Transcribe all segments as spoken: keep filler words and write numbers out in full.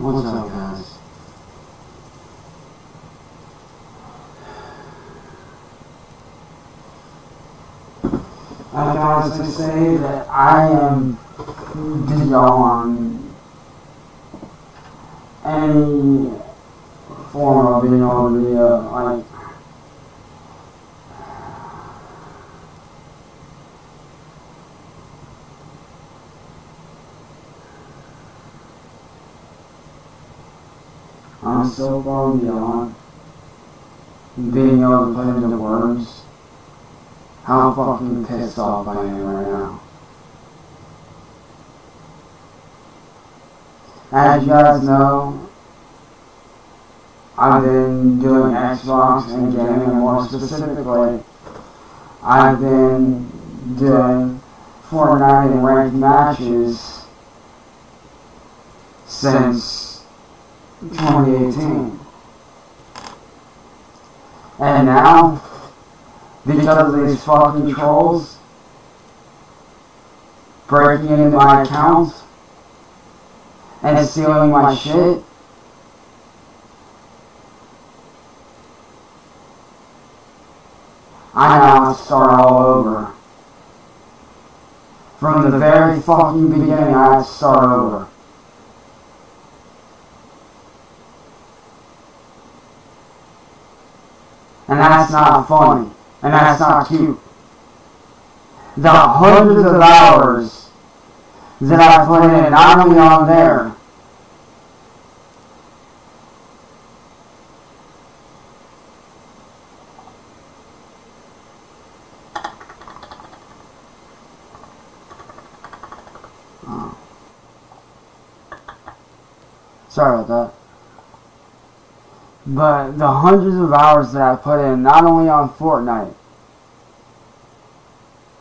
What's up, guys? I have to say that I am dizzy on any form of being on the uh, like. I'm so far beyond being able to put into words how fucking pissed off I am right now. As you guys know, I've been doing Xbox and gaming, and more specifically, I've been doing Fortnite and ranked matches since twenty eighteen. And now, because of these fucking trolls breaking into my account and stealing my shit, I now have to start all over. From the very fucking beginning, I have to start over. And that's not funny. And that's not cute. The hundreds of hours that I put in, not only on there, oh. Sorry about that. But the hundreds of hours that I put in, not only on Fortnite,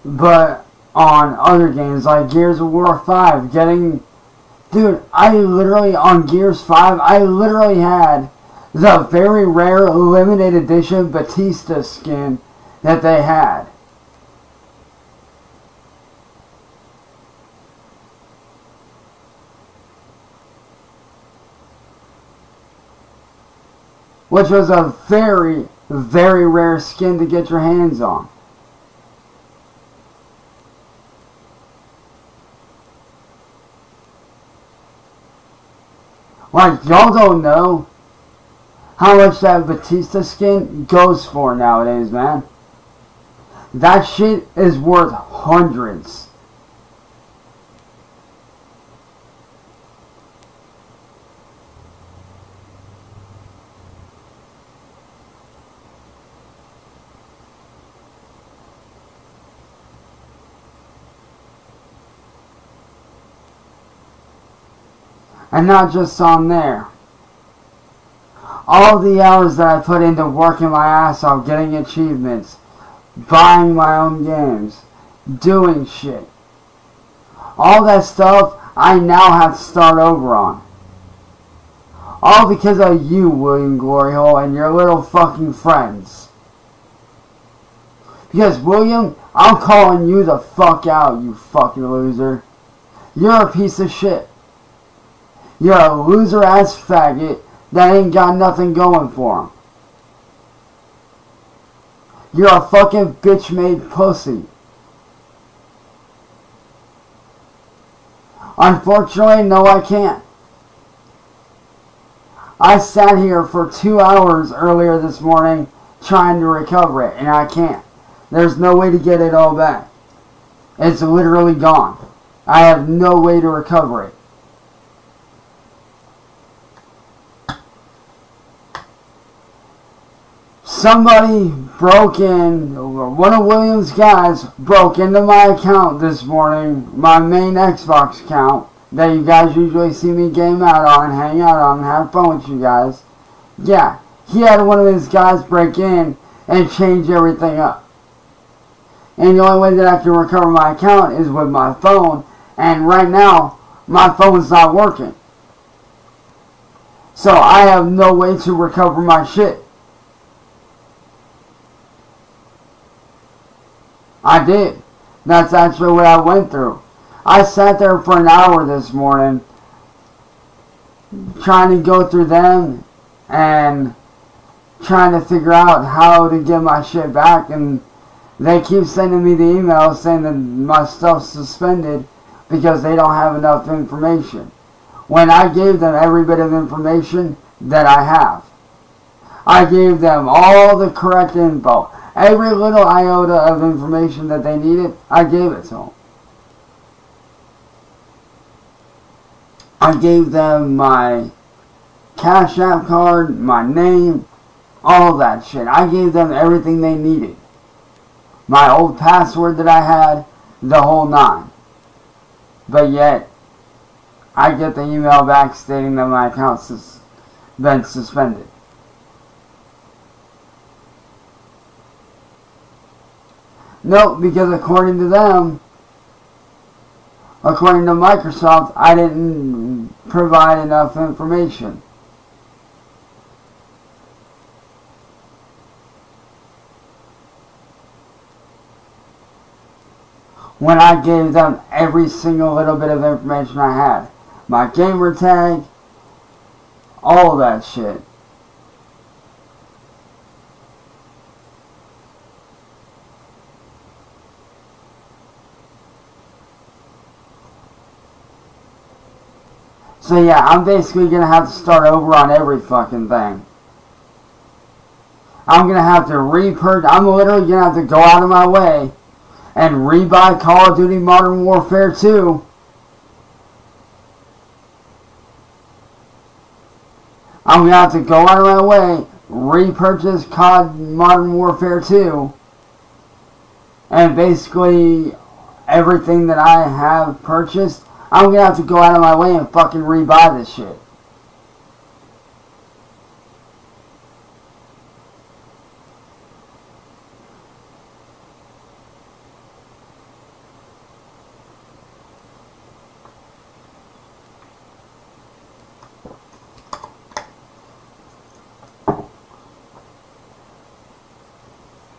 but on other games like Gears of War five, getting... Dude, I literally, on Gears five, I literally had the very rare limited edition Batista skin that they had. Which was a very, very rare skin to get your hands on. Like, y'all don't know how much that Batista skin goes for nowadays, man. That shit is worth hundreds. And not just on there. All the hours that I put into working my ass off, getting achievements, buying my own games, doing shit. All that stuff I now have to start over on. All because of you, William Gloryhole, and your little fucking friends. Because, William, I'm calling you the fuck out, you fucking loser. You're a piece of shit. You're a loser-ass faggot that ain't got nothing going for him. You're a fucking bitch-made pussy. Unfortunately, no, I can't. I sat here for two hours earlier this morning trying to recover it, and I can't. There's no way to get it all back. It's literally gone. I have no way to recover it. Somebody broke in, one of William's guys broke into my account this morning, my main Xbox account, that you guys usually see me game out on, hang out on, have fun with you guys. Yeah, he had one of his guys break in and change everything up. And the only way that I can recover my account is with my phone, and right now, my phone's not working. So I have no way to recover my shit. I did. That's actually what I went through. I sat there for an hour this morning trying to go through them and trying to figure out how to get my shit back, and they keep sending me the emails saying that my stuff's suspended because they don't have enough information, when I gave them every bit of information that I have. I gave them all the correct info. Every little iota of information that they needed, I gave it to them. I gave them my Cash App card, my name, all that shit. I gave them everything they needed. My old password that I had, the whole nine. But yet, I get the email back stating that my account has been suspended. No, because according to them, according to Microsoft, I didn't provide enough information. When I gave them every single little bit of information I had. My gamer tag, all that shit. So yeah, I'm basically going to have to start over on every fucking thing. I'm going to have to repurchase. I'm literally going to have to go out of my way and rebuy Call of Duty Modern Warfare two. I'm going to have to go out of my way, repurchase C O D Modern Warfare two. And basically, everything that I have purchased, I'm going to have to go out of my way and fucking rebuy this shit.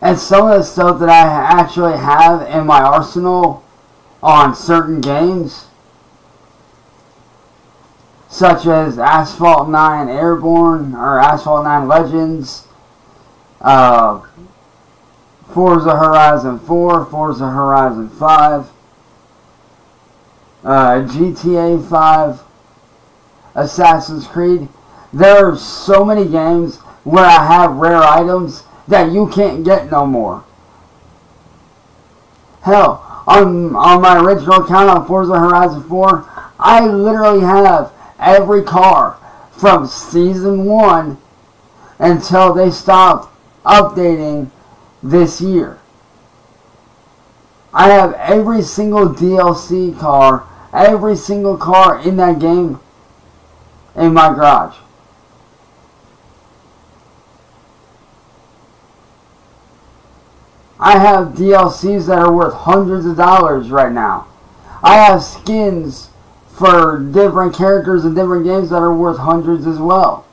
And some of the stuff that I actually have in my arsenal on certain games, such as Asphalt nine Airborne or Asphalt nine Legends, uh, Forza Horizon four, Forza Horizon five, uh, G T A five, Assassin's Creed. There are so many games where I have rare items that you can't get no more. Hell, on, on my original account on Forza Horizon four, I literally have every car from Season one until they stopped updating this year. I have every single D L C car, every single car in that game in my garage. I have D L Cs that are worth hundreds of dollars right now. I have skins for different characters in different games that are worth hundreds as well.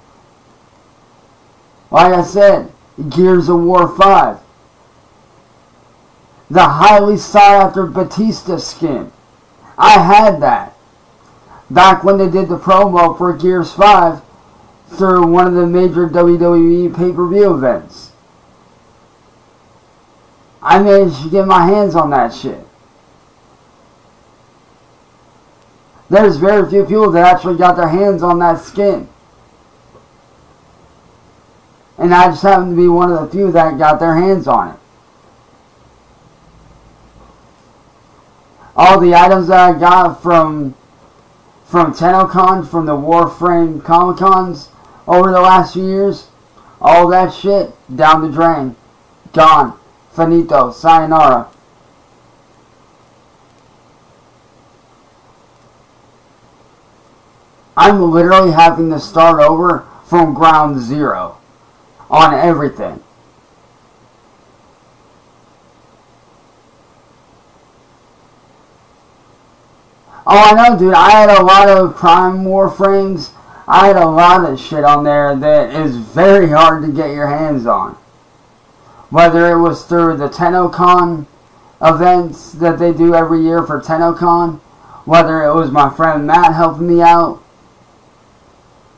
Like I said, Gears of War five. The highly sought after Batista skin. I had that back when they did the promo for Gears five through one of the major W W E pay-per-view events. I managed to get my hands on that shit. There's very few people that actually got their hands on that skin. And I just happen to be one of the few that got their hands on it. All the items that I got from, from TennoCon, from the Warframe Comic Cons over the last few years, all that shit, down the drain. Gone. Finito. Sayonara. I'm literally having to start over from ground zero on everything. Oh, I know, dude. I had a lot of Prime Warframes. I had a lot of shit on there that is very hard to get your hands on. Whether it was through the TennoCon events that they do every year for TennoCon, whether it was my friend Matt helping me out,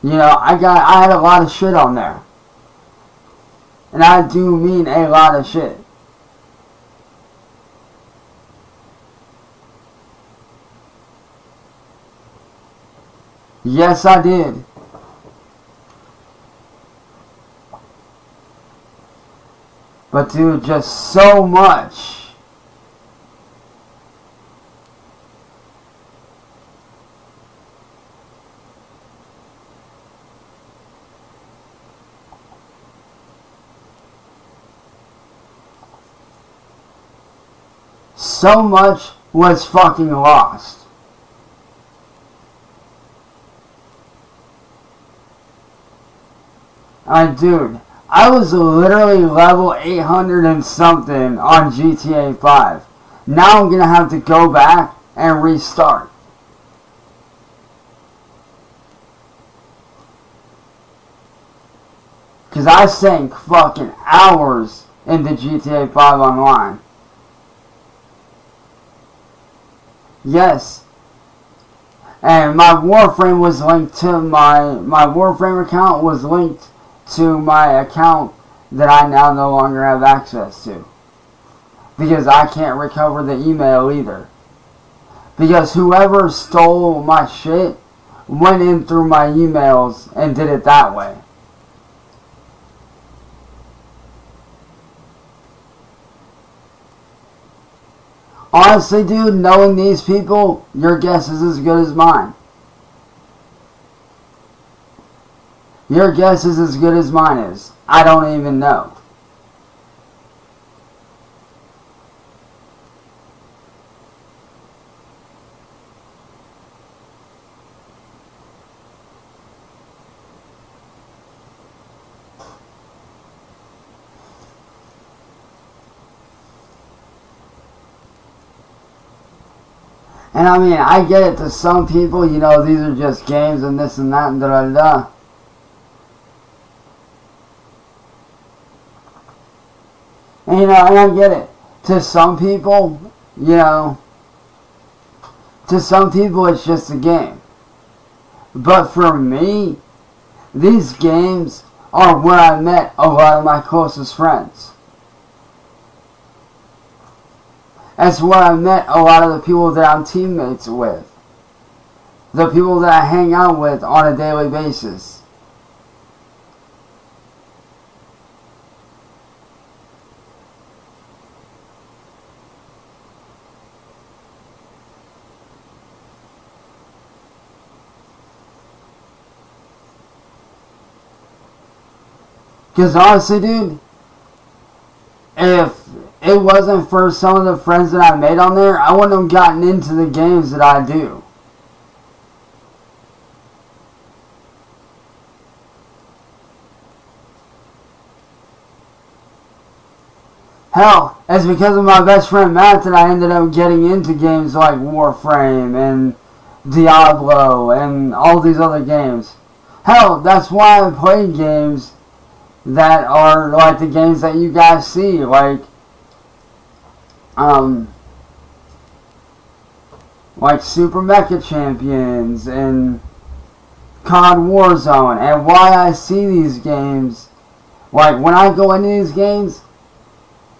You know, I got I had a lot of shit on there. And I do mean a lot of shit. Yes, I did. But dude, just so much. So much was fucking lost. I, dude, I was literally level eight hundred and something on G T A five. Now I'm gonna have to go back and restart. Cause I sank fucking hours into G T A five online. Yes, and my Warframe was linked to my my Warframe account was linked to my account that I now no longer have access to, because I can't recover the email either, because whoever stole my shit went in through my emails and did it that way. Honestly, dude, knowing these people, your guess is as good as mine. Your guess is as good as mine is. I don't even know. And I mean, I get it to some people, you know, these are just games and this and that and da-da-da. And, you know, and I get it. To some people, you know, to some people it's just a game. But for me, these games are where I met a lot of my closest friends. That's where I met a lot of the people that I'm teammates with. The people that I hang out with on a daily basis. Because honestly, dude, if it wasn't for some of the friends that I made on there, I wouldn't have gotten into the games that I do. Hell, it's because of my best friend Matt that I ended up getting into games like Warframe and Diablo and all these other games. Hell, that's why I play games that are like the games that you guys see, like Um, like Super Mecha Champions and Cod Warzone, and why I see these games, like when I go into these games,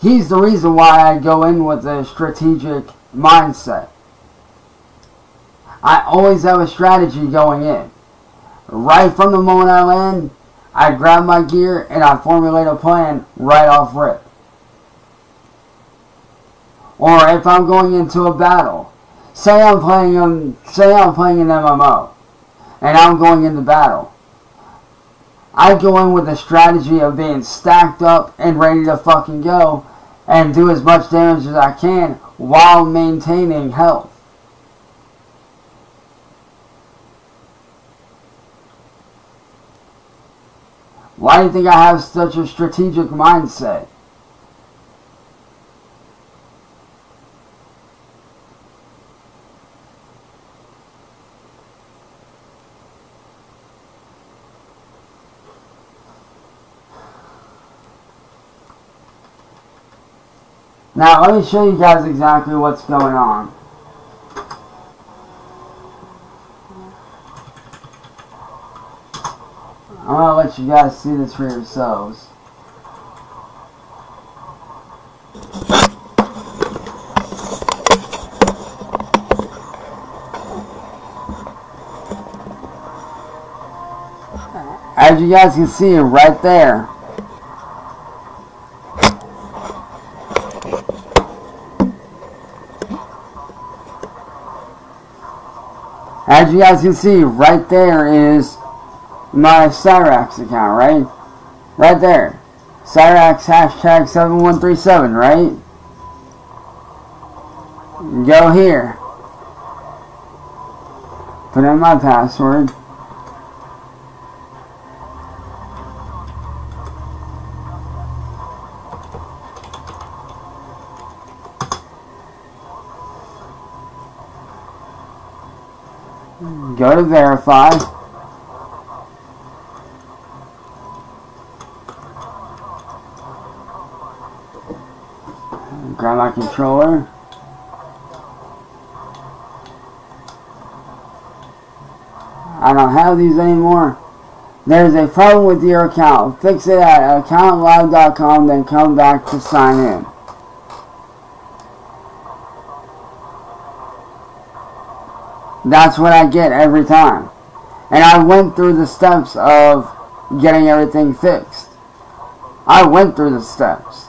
he's the reason why I go in with a strategic mindset. I always have a strategy going in. Right from the moment I land, I grab my gear and I formulate a plan right off rip. Or if I'm going into a battle, say I'm playing um, say I'm playing an M M O, and I'm going into battle, I go in with a strategy of being stacked up and ready to fucking go, and do as much damage as I can while maintaining health. Why do you think I have such a strategic mindset? Now, let me show you guys exactly what's going on. I'm gonna let you guys see this for yourselves. As you guys can see, right there. As you guys can see, right there is my Cyraxx account, right? Right there. Cyraxx hashtag seven one three seven, right? Go here. Put in my password. Go to verify. Grab my controller. I don't have these anymore. There's a problem with your account. Fix it at account live dot com, then come back to sign in. That's what I get every time. And I went through the steps of getting everything fixed. I went through the steps.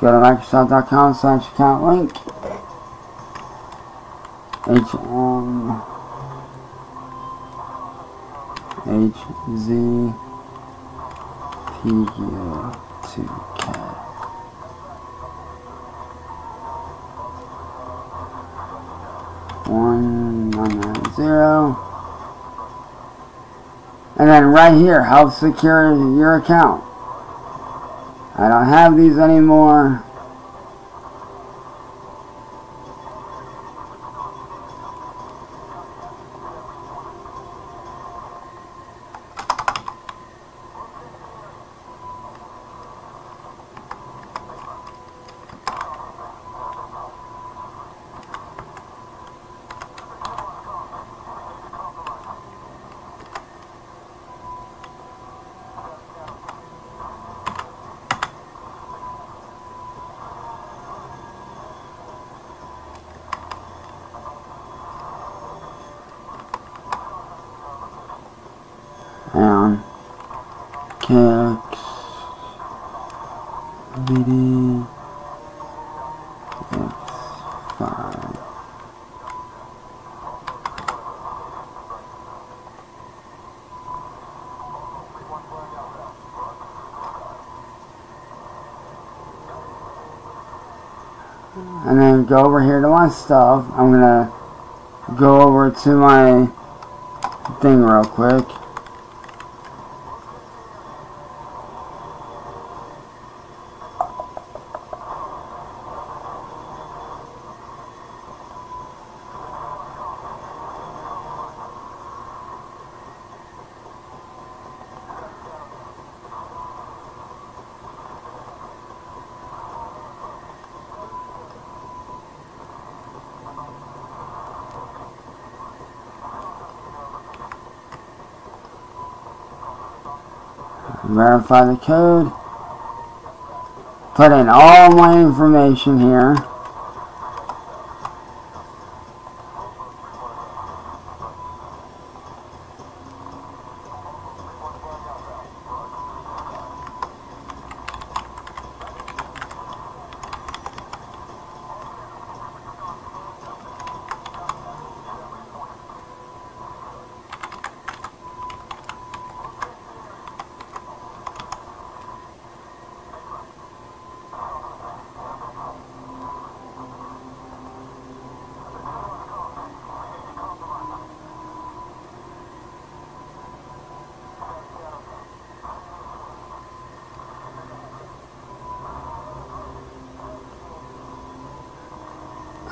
Go to Microsoft dot com slash account link. H M H Z P U two K. one nine nine zero. And then right here, help secure your account. I don't have these anymore. And then go over here to my stuff. I'm gonna go over to my thing real quick. Verify the code. Put in all my information here.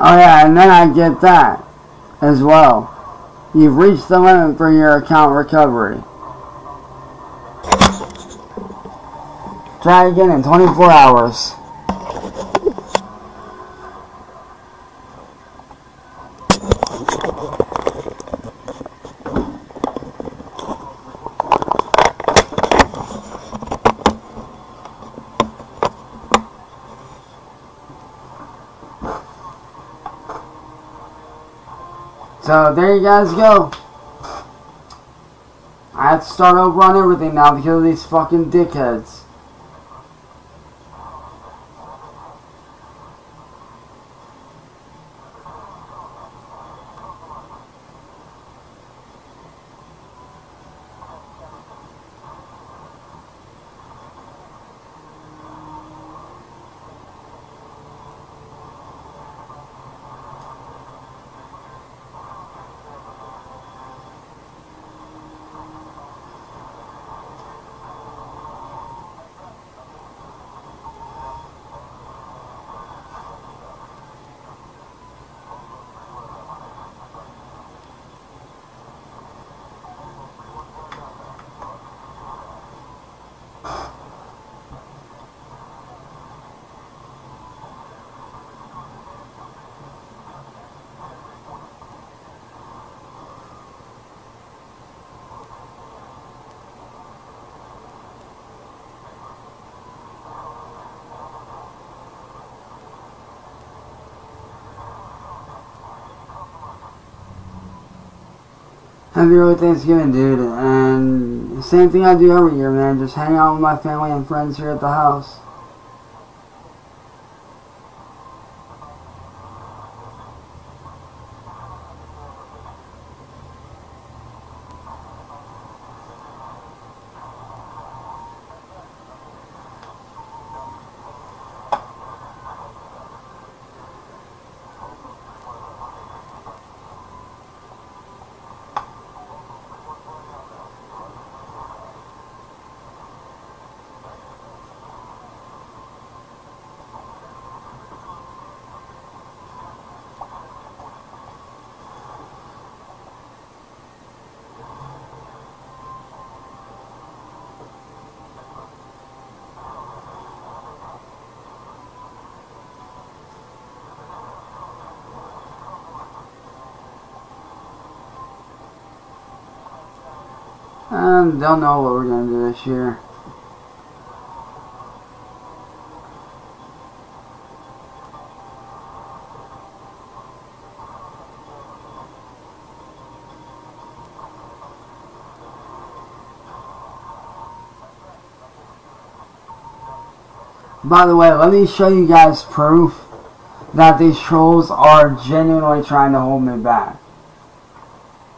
Oh yeah, and then I get that as well. You've reached the limit for your account recovery. Try again in twenty-four hours. So there you guys go. I have to start over on everything now because of these fucking dickheads. Happy early Thanksgiving, dude, and same thing I do every year, man. Just hang out with my family and friends here at the house. And they'll know what we're going to do this year. By the way, let me show you guys proof that these trolls are genuinely trying to hold me back.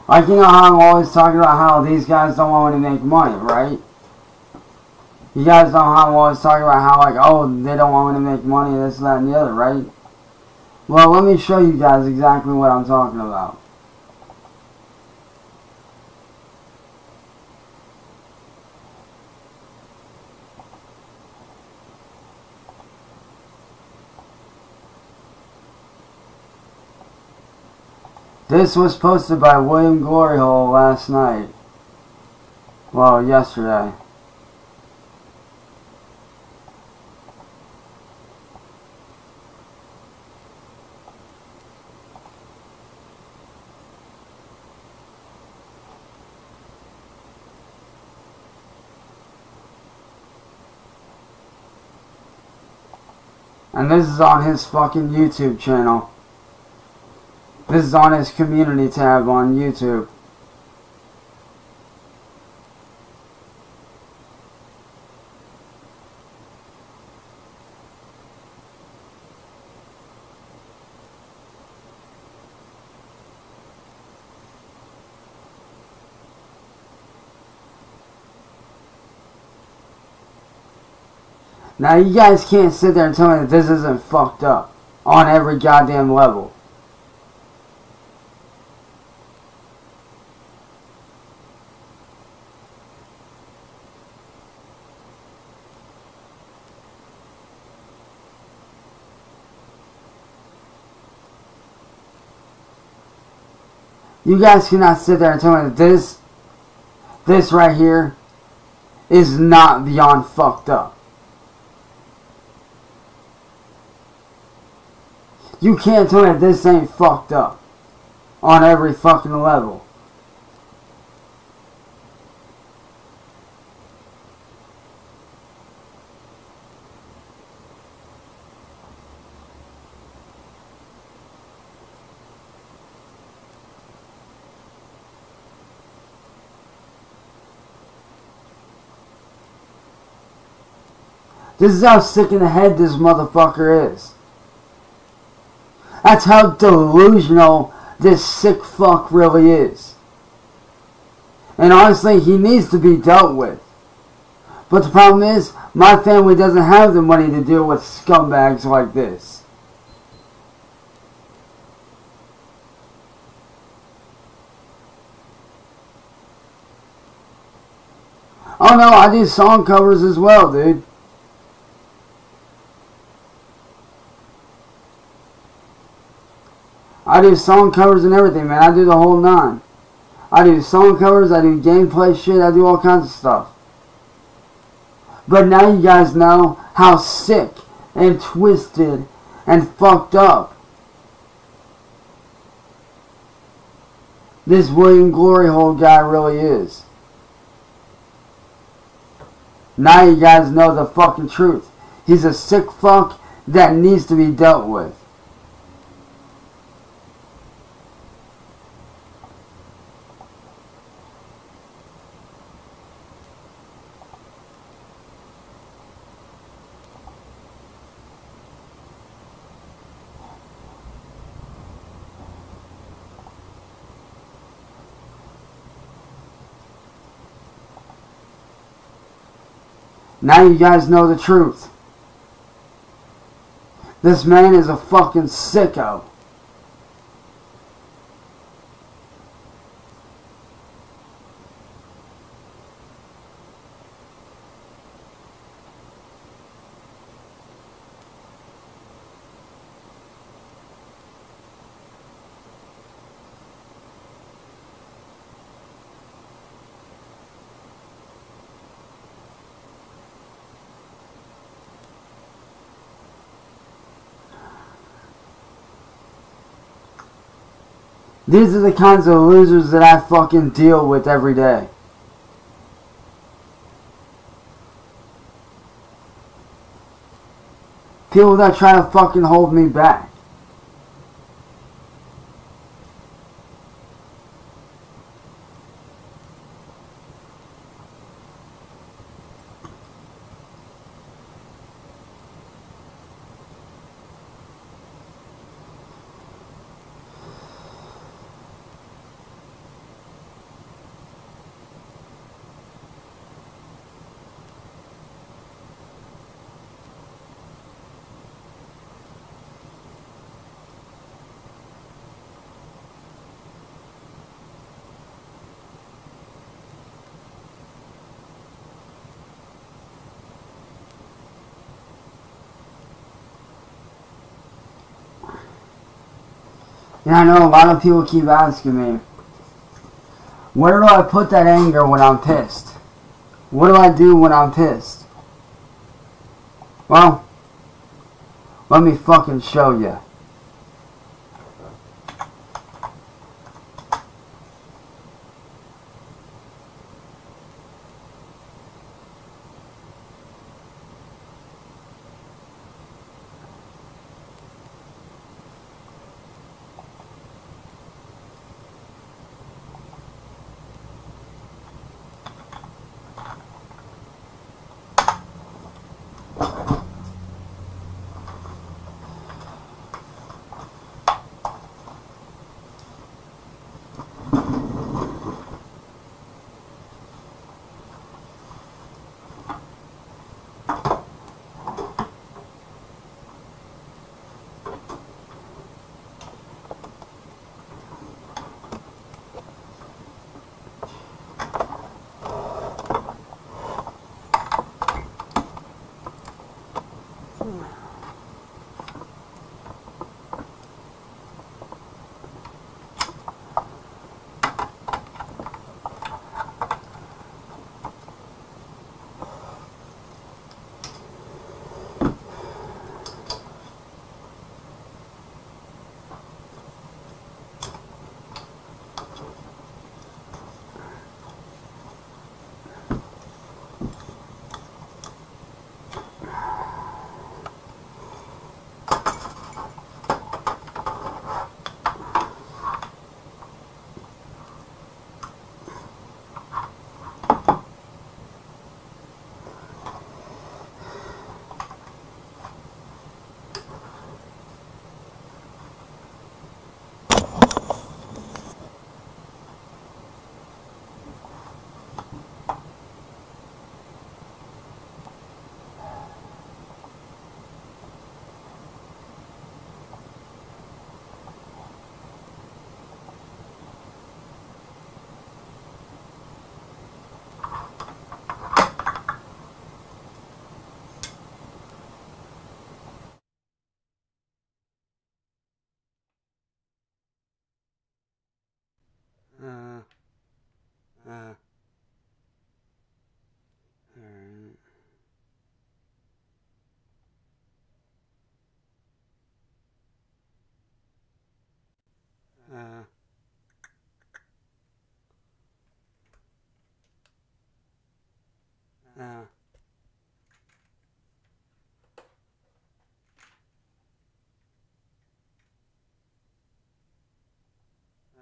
Like, you know how I'm always talking about how these guys don't want me to make money, right? You guys know how I'm always talking about how, like, oh, they don't want me to make money, this, that, and the other, right? Well, let me show you guys exactly what I'm talking about. This was posted by William Gloryhole last night. Well, yesterday. And this is on his fucking YouTube channel. This is on his community tab on YouTube. Now you guys can't sit there and tell me that this isn't fucked up on every goddamn level. You guys cannot sit there and tell me that this, this right here, is not beyond fucked up. You can't tell me that this ain't fucked up. On every fucking level. This is how sick in the head this motherfucker is. That's how delusional this sick fuck really is. And honestly, he needs to be dealt with. But the problem is, my family doesn't have the money to deal with scumbags like this. Oh no, I do song covers as well, dude. I do song covers and everything, man. I do the whole nine. I do song covers, I do gameplay shit, I do all kinds of stuff. But now you guys know how sick and twisted and fucked up this William Gloryhole guy really is. Now you guys know the fucking truth. He's a sick fuck that needs to be dealt with. Now you guys know the truth. This man is a fucking sicko. These are the kinds of losers that I fucking deal with every day. People that try to fucking hold me back. And I know a lot of people keep asking me, where do I put that anger when I'm pissed? What do I do when I'm pissed? Well, let me fucking show you. Uh,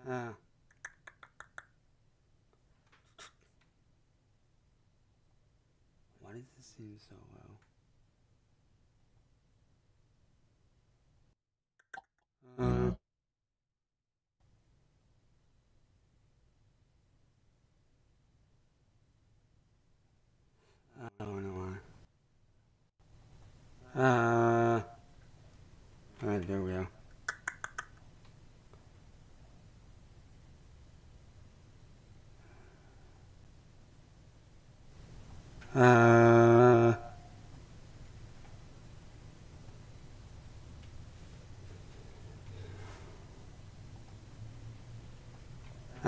uh. Why does this seem so well? Uh. I don't know why. Uh. Alright, there we go. Uh.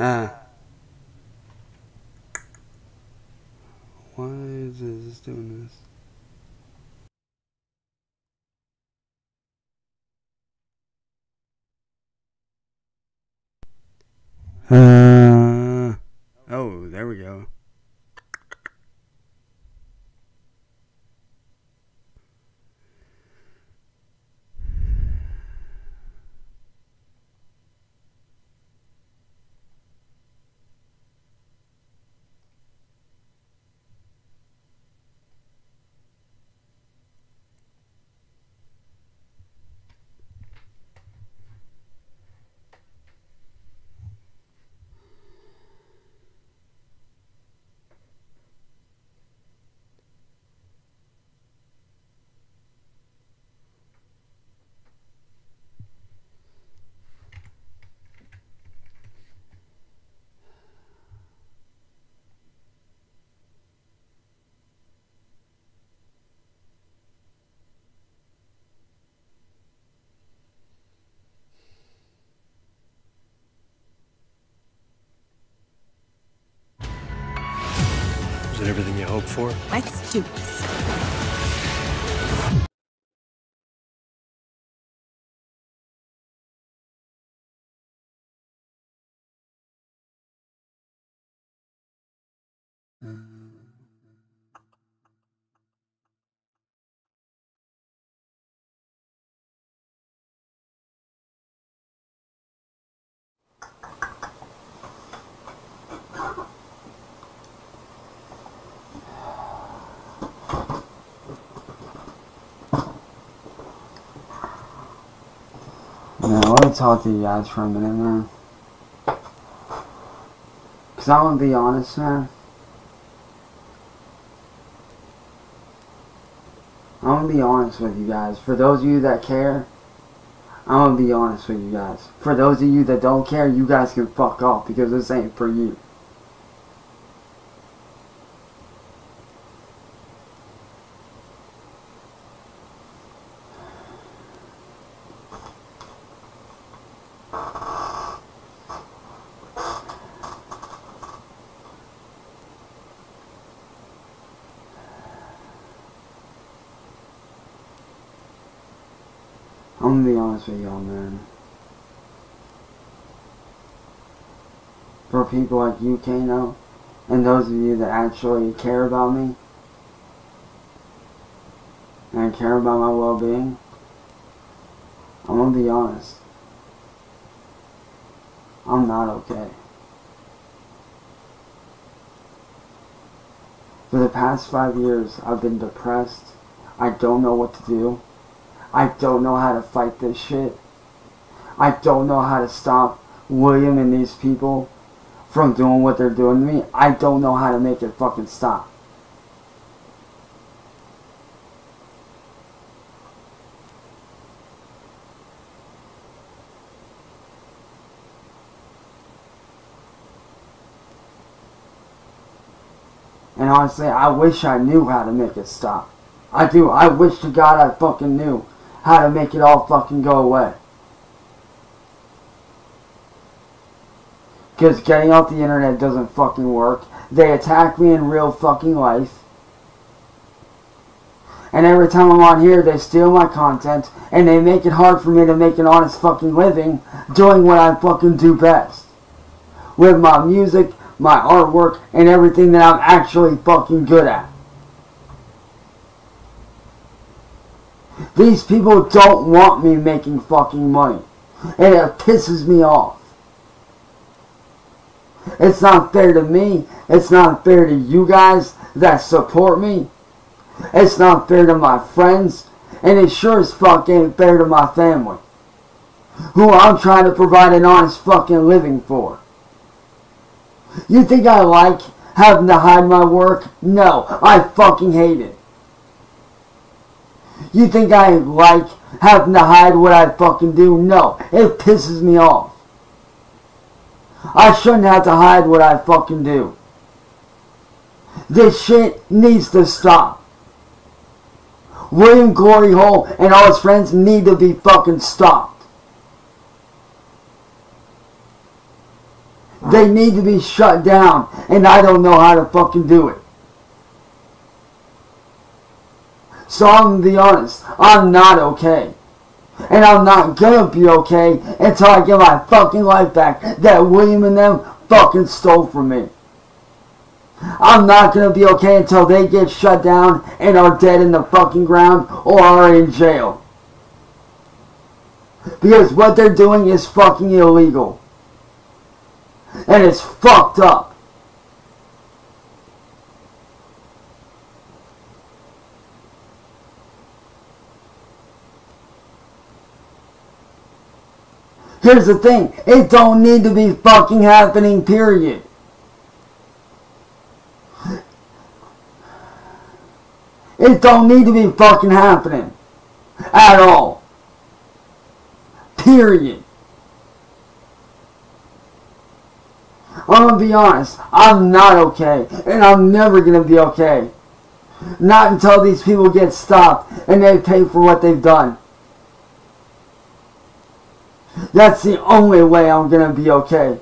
Ah. Why is this doing this? Uh. Oh, there we go. Is it everything you hoped for? Let's do this. Mm. Talk to you guys for a minute, man. Cause I wanna be honest, man. I wanna be honest with you guys. For those of you that care, I wanna be honest with you guys. For those of you that don't care, you guys can fuck off because this ain't for you. I'm gonna be honest with y'all, man. For people like you, Kano, and those of you that actually care about me, and care about my well-being, I'm gonna be honest. I'm not okay. For the past five years, I've been depressed. I don't know what to do. I don't know how to fight this shit. I don't know how to stop William and these people from doing what they're doing to me. I don't know how to make it fucking stop. And honestly, I wish I knew how to make it stop. I do. I wish to God I fucking knew how to make it all fucking go away. Because getting off the internet doesn't fucking work. They attack me in real fucking life. And every time I'm on here, they steal my content. And they make it hard for me to make an honest fucking living doing what I fucking do best. With my music, my artwork, and everything that I'm actually fucking good at. These people don't want me making fucking money. And it pisses me off. It's not fair to me. It's not fair to you guys that support me. It's not fair to my friends. And it sure as fuck ain't fair to my family, who I'm trying to provide an honest fucking living for. You think I like having to hide my work? No, I fucking hate it. You think I like having to hide what I fucking do? No, it pisses me off. I shouldn't have to hide what I fucking do. This shit needs to stop. William Gloryhole and all his friends need to be fucking stopped. They need to be shut down, and I don't know how to fucking do it. So I'm gonna be honest, I'm not okay. And I'm not gonna be okay until I get my fucking life back that William and them fucking stole from me. I'm not going to be okay until they get shut down and are dead in the fucking ground or are in jail. Because what they're doing is fucking illegal. And it's fucked up. Here's the thing. It don't need to be fucking happening, period. It don't need to be fucking happening. At all. Period. I'm gonna be honest. I'm not okay. And I'm never gonna be okay. Not until these people get stopped and they pay for what they've done. That's the only way I'm gonna be okay.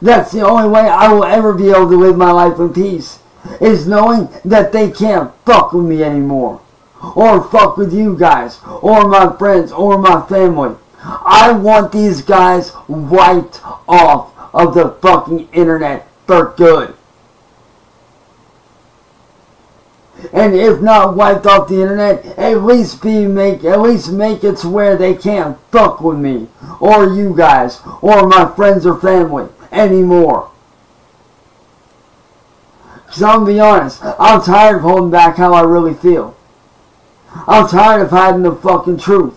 That's the only way I will ever be able to live my life in peace. Is knowing that they can't fuck with me anymore. Or fuck with you guys. Or my friends. Or my family. I want these guys wiped off of the fucking internet for good. And if not wiped off the internet, at least be make at least make it to where they can't fuck with me. Or you guys. Or my friends or family anymore. Because I'm going to be honest, I'm tired of holding back how I really feel. I'm tired of hiding the fucking truth.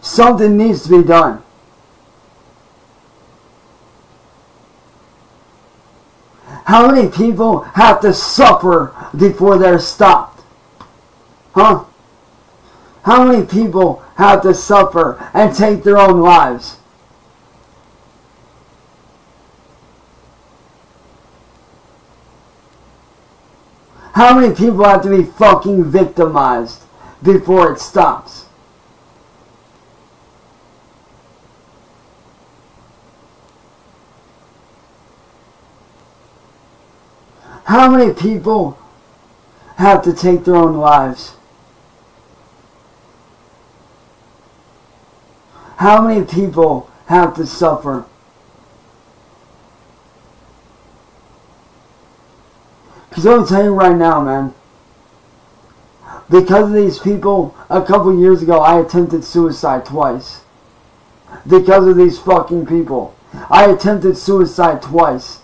Something needs to be done. How many people have to suffer before they're stopped? Huh? How many people have to suffer and take their own lives? How many people have to be fucking victimized before it stops? How many people have to take their own lives? How many people have to suffer? Because I'm telling you right now, man. Because of these people, a couple years ago, I attempted suicide twice. Because of these fucking people. I attempted suicide twice.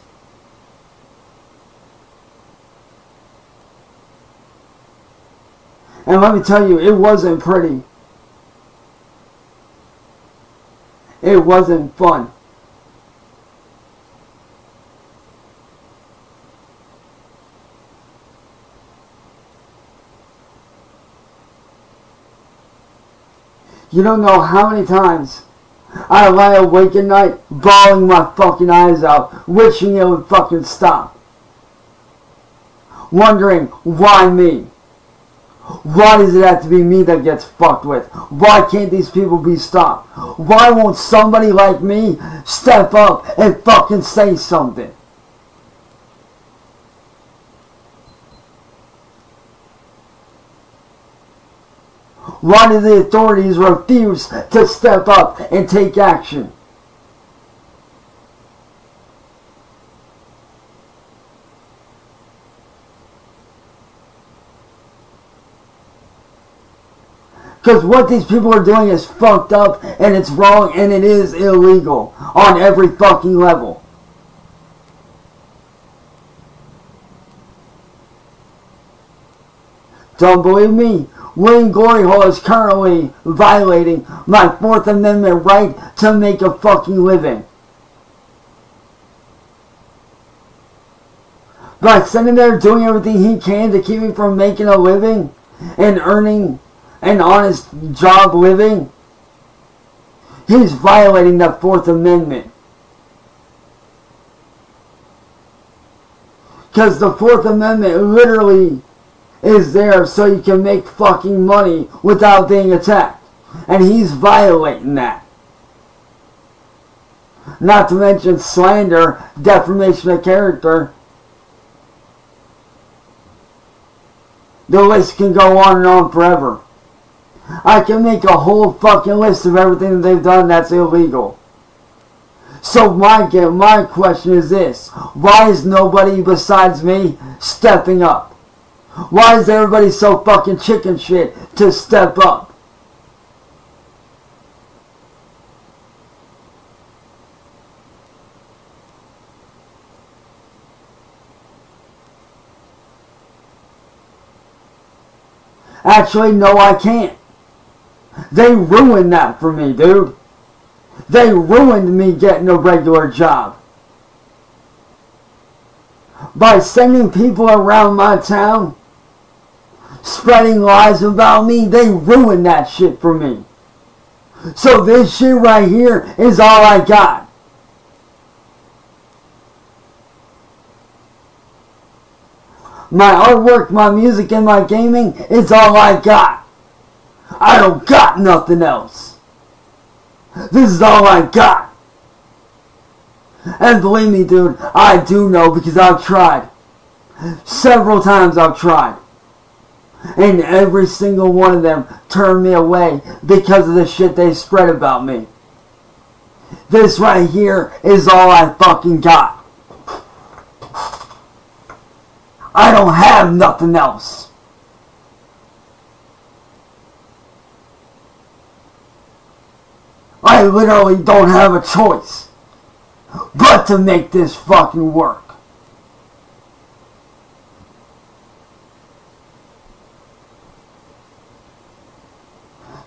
And let me tell you, it wasn't pretty. It wasn't fun. You don't know how many times I lie awake at night, bawling my fucking eyes out, wishing it would fucking stop. Wondering, why me? Why does it have to be me that gets fucked with? Why can't these people be stopped? Why won't somebody like me step up and fucking say something? Why do the authorities refuse to step up and take action? Because what these people are doing is fucked up, and it's wrong, and it is illegal on every fucking level. Don't believe me? William Gloryhole is currently violating my Fourth Amendment right to make a fucking living by sitting there doing everything he can to keep me from making a living and earning an honest job living. He's violating the Fourth Amendment. Because the Fourth Amendment literally is there so you can make fucking money without being attacked. And he's violating that. Not to mention slander, defamation of character. The list can go on and on forever. I can make a whole fucking list of everything that they've done that's illegal. So my, my question is this. Why is nobody besides me stepping up? Why is everybody so fucking chicken shit to step up? Actually, no, I can't. They ruined that for me, dude. They ruined me getting a regular job. By sending people around my town, spreading lies about me, they ruined that shit for me. So this shit right here is all I got. My artwork, my music, and my gaming is all I got. I don't got nothing else. This is all I got. And believe me, dude, I do know because I've tried. Several times I've tried. And every single one of them turned me away because of the shit they spread about me. This right here is all I fucking got. I don't have nothing else. I literally don't have a choice but to make this fucking work.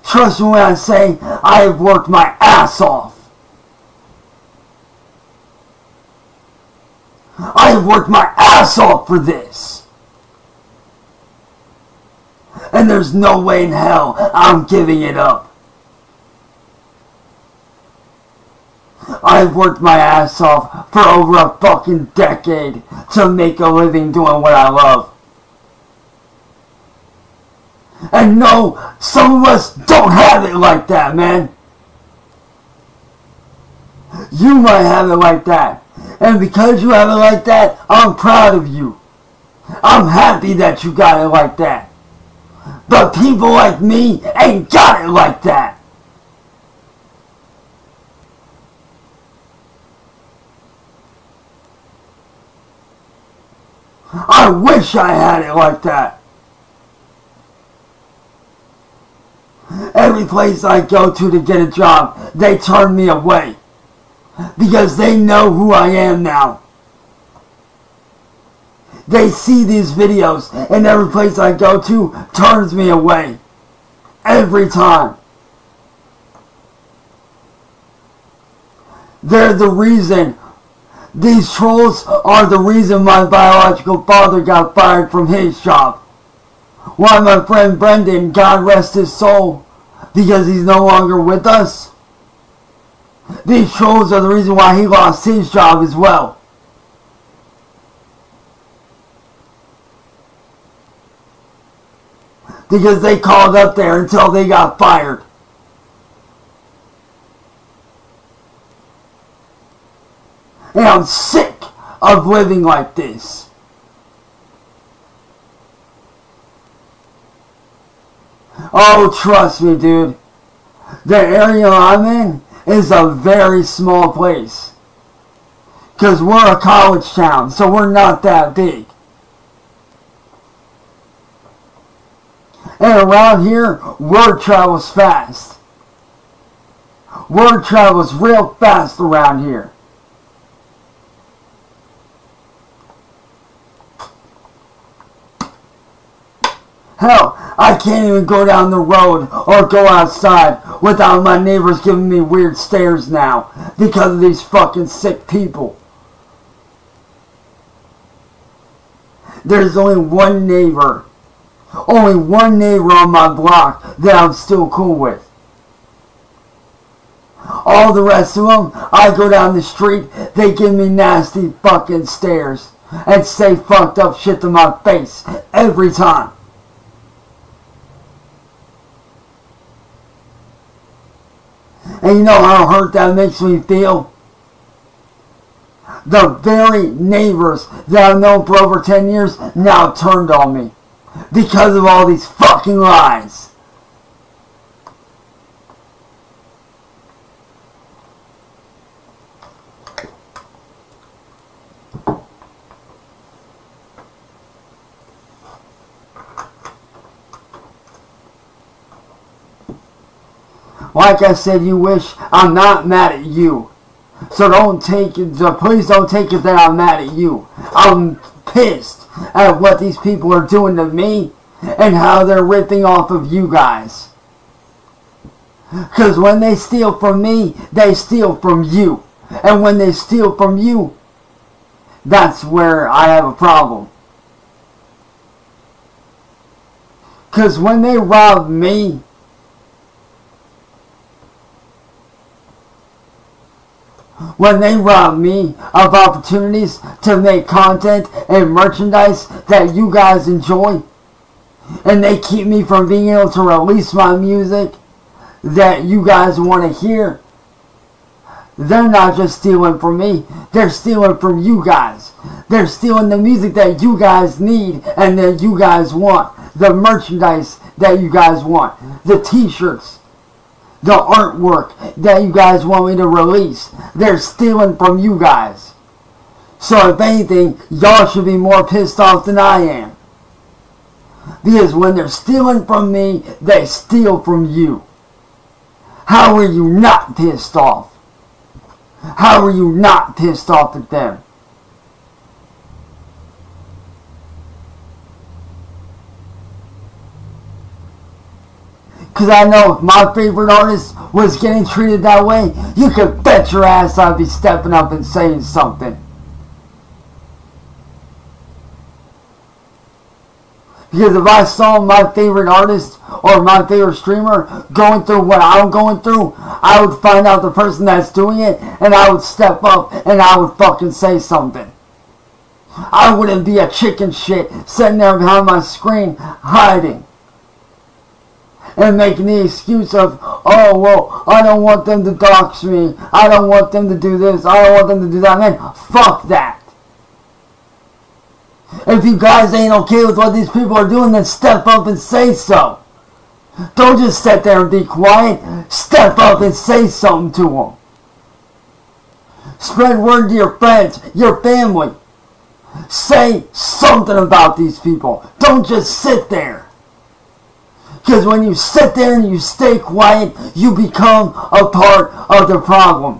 Trust me when I say I have worked my ass off. I have worked my ass off for this. And there's no way in hell I'm giving it up. I've worked my ass off for over a fucking decade to make a living doing what I love. And no, some of us don't have it like that, man. You might have it like that. And because you have it like that, I'm proud of you. I'm happy that you got it like that. But people like me ain't got it like that. I wish I had it like that. Every place I go to to get a job, they turn me away. Because they know who I am now. They see these videos, and every place I go to turns me away. Every time. They're the reason. These trolls are the reason my biological father got fired from his job. Why my friend Brendan, God rest his soul, because he's no longer with us. These trolls are the reason why he lost his job as well. Because they called up there until they got fired. And I'm sick of living like this. Oh, trust me, dude. The area I'm in is a very small place. Because we're a college town, so we're not that big. And around here, word travels fast. Word travels real fast around here. Hell, I can't even go down the road or go outside without my neighbors giving me weird stares now because of these fucking sick people. There's only one neighbor, only one neighbor on my block that I'm still cool with. All the rest of them, I go down the street, they give me nasty fucking stares and say fucked up shit to my face every time. And you know how hurt that makes me feel? The very neighbors that I've known for over ten years now turned on me because of all these fucking lies. Like I said, you wish, I'm not mad at you. So don't take it, please don't take it that I'm mad at you. I'm pissed at what these people are doing to me and how they're ripping off of you guys. Because when they steal from me, they steal from you. And when they steal from you, that's where I have a problem. Because when they rob me, When they rob me of opportunities to make content and merchandise that you guys enjoy, and they keep me from being able to release my music that you guys want to hear, they're not just stealing from me, they're stealing from you guys. They're stealing the music that you guys need and that you guys want, the merchandise that you guys want, the t-shirts, the artwork that you guys want me to release. They're stealing from you guys. So if anything, y'all should be more pissed off than I am. Because when they're stealing from me, they steal from you. How are you not pissed off? How are you not pissed off at them? Because I know if my favorite artist was getting treated that way, you could bet your ass I'd be stepping up and saying something. Because if I saw my favorite artist or my favorite streamer going through what I'm going through, I would find out the person that's doing it and I would step up and I would fucking say something. I wouldn't be a chicken shit sitting there behind my screen hiding and making the excuse of, oh, well, I don't want them to dox me. I don't want them to do this. I don't want them to do that. Man, fuck that. If you guys ain't okay with what these people are doing, then step up and say so. Don't just sit there and be quiet. Step up and say something to them. Spread word to your friends, your family. Say something about these people. Don't just sit there. Because when you sit there and you stay quiet, you become a part of the problem.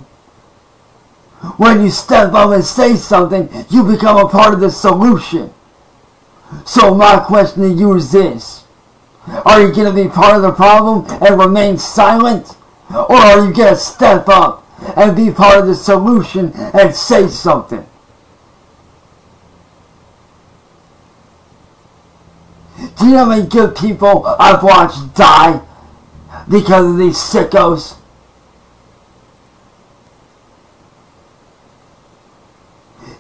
When you step up and say something, you become a part of the solution. So my question to you is this. Are you going to be part of the problem and remain silent? Or are you going to step up and be part of the solution and say something? Do you know how many good people I've watched die because of these sickos?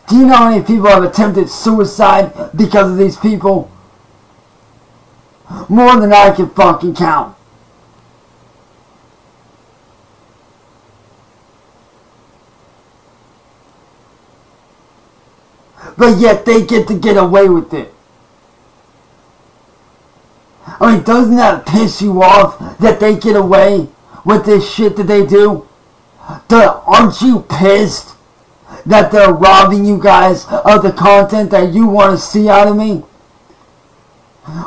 Do you know how many people have attempted suicide because of these people? More than I can fucking count. But yet they get to get away with it. Like, doesn't that piss you off that they get away with this shit that they do? The, aren't you pissed that they're robbing you guys of the content that you want to see out of me?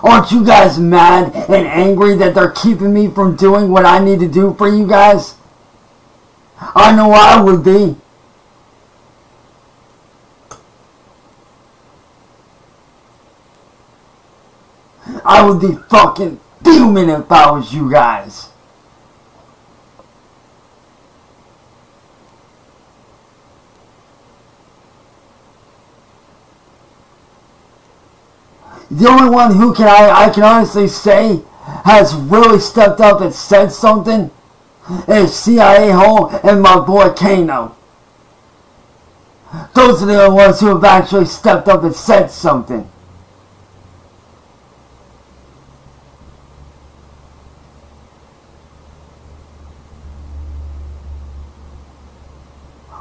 Aren't you guys mad and angry that they're keeping me from doing what I need to do for you guys? I know I would be. I would be fucking fuming if I was you guys. The only one who can I, I can honestly say has really stepped up and said something is C I A Hole and my boy Kano. Those are the only ones who have actually stepped up and said something.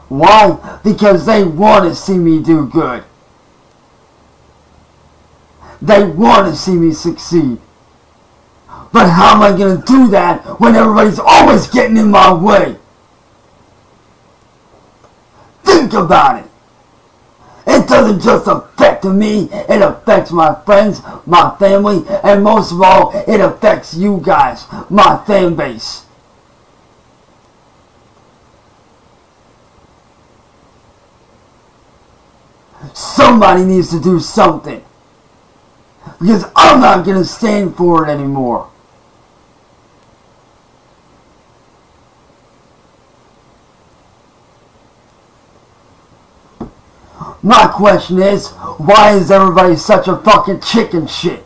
Why? Because they want to see me do good. They want to see me succeed. But how am I going to do that when everybody's always getting in my way? Think about it. It doesn't just affect me. It affects my friends, my family, and most of all, it affects you guys, my fan base. Somebody needs to do something. Because I'm not going to stand for it anymore. My question is, why is everybody such a fucking chicken shit?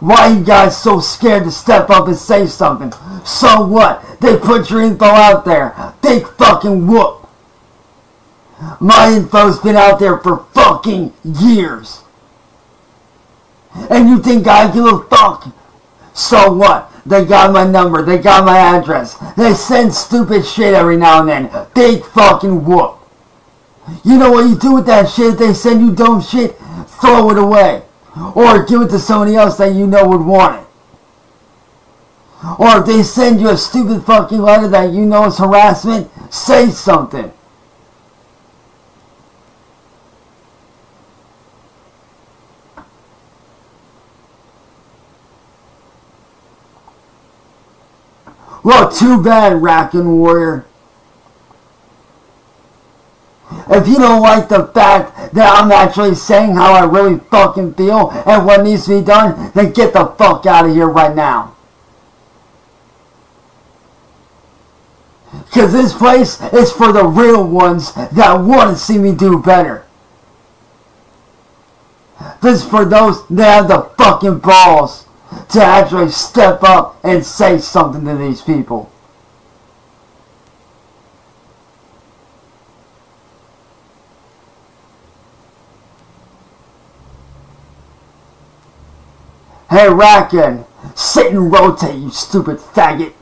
Why are you guys so scared to step up and say something? So what? They put your info out there. They fucking whoop. My info's been out there for fucking years. And you think I give a fuck? So what? They got my number. They got my address. They send stupid shit every now and then. Big fucking whoop. You know what you do with that shit? If they send you dumb shit, throw it away. Or give it to somebody else that you know would want it. Or if they send you a stupid fucking letter that you know is harassment, say something. Well, too bad, Raccoon Warrior. If you don't like the fact that I'm actually saying how I really fucking feel and what needs to be done, then get the fuck out of here right now. Because this place is for the real ones that want to see me do better. This is for those that have the fucking balls to actually step up and say something to these people. Hey Rackin, sit and rotate, you stupid faggot.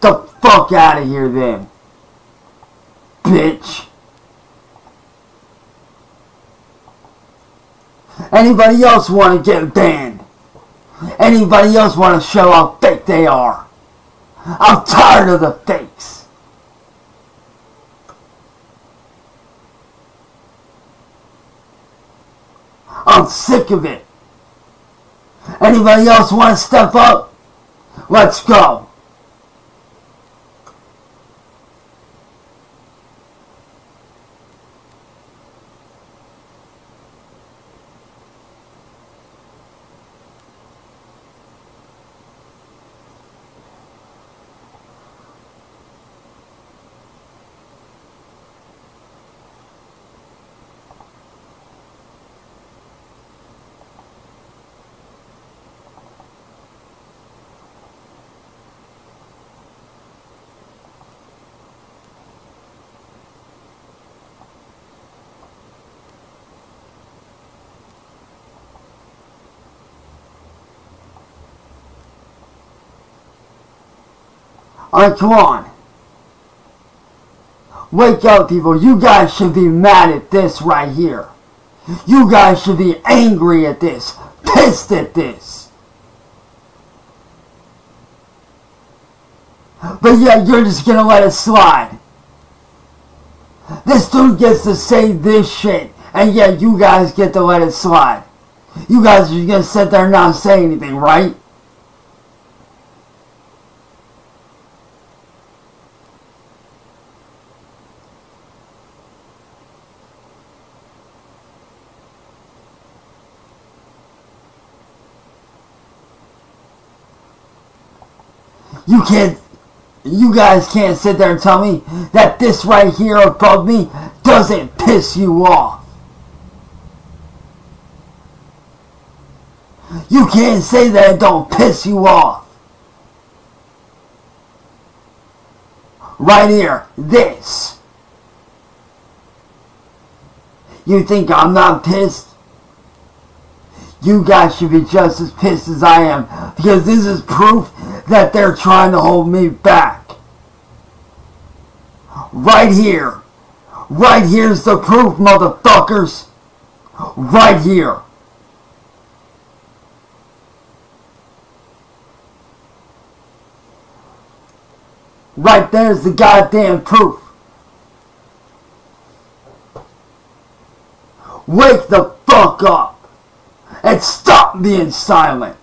The fuck out of here then, bitch. Anybody else want to get banned? Anybody else want to show how fake they are? I'm tired of the fakes. I'm sick of it. Anybody else want to step up? Let's go. Alright, come on. Wake up, people. You guys should be mad at this right here. You guys should be angry at this. Pissed at this. But yeah, you're just gonna let it slide. This dude gets to say this shit, and yeah, you guys get to let it slide. You guys are gonna sit there and not say anything, right? You can't, you guys can't sit there and tell me that this right here above me doesn't piss you off. You can't say that it don't piss you off. Right here, this. You think I'm not pissed? You guys should be just as pissed as I am, because this is proof that they're trying to hold me back. Right here. Right here's the proof, motherfuckers. Right here. Right there's the goddamn proof. Wake the fuck up. And stop being silent.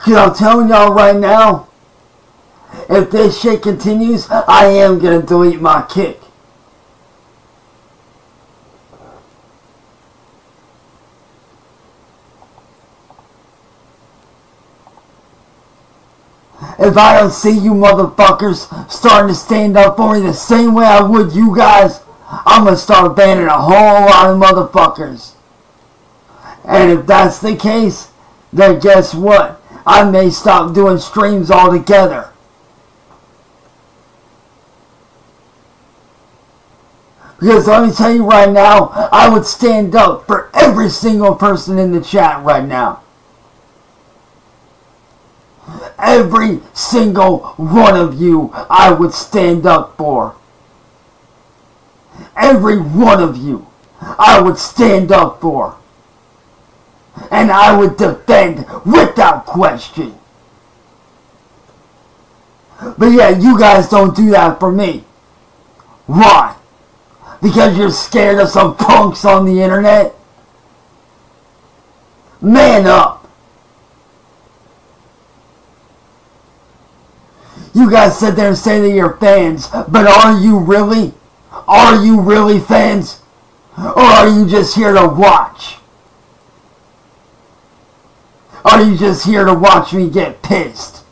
Cause I'm telling y'all right now, if this shit continues, I am gonna delete my Kick. If I don't see you motherfuckers starting to stand up for me the same way I would you guys, I'm gonna start banning a whole lot of motherfuckers. And if that's the case, then guess what? I may stop doing streams altogether. Because let me tell you right now, I would stand up for every single person in the chat right now. Every single one of you, I would stand up for. Every one of you, I would stand up for. And I would defend without question. But yeah, you guys don't do that for me. Why? Because you're scared of some punks on the internet? Man up. You guys sit there and say that you're fans, but are you really? Are you really fans? Or are you just here to watch? Are you just here to watch me get pissed?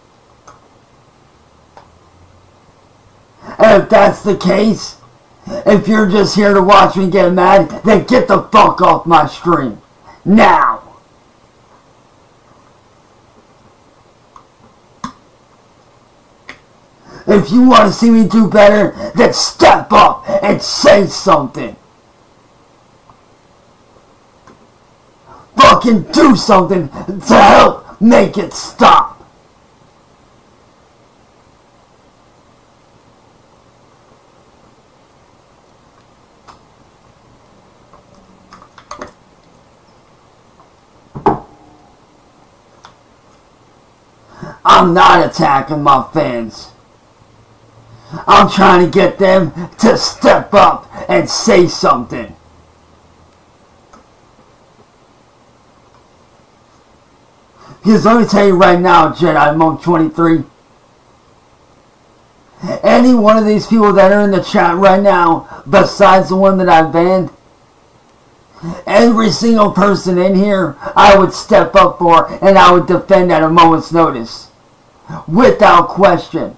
And if that's the case, if you're just here to watch me get mad, then get the fuck off my stream. Now! If you want to see me do better, then step up and say something. Fucking do something to help make it stop. I'm not attacking my fans. I'm trying to get them to step up and say something. Because let me tell you right now, Jedi Monk twenty-three. Any one of these people that are in the chat right now, besides the one that I banned, every single person in here, I would step up for and I would defend at a moment's notice. Without question.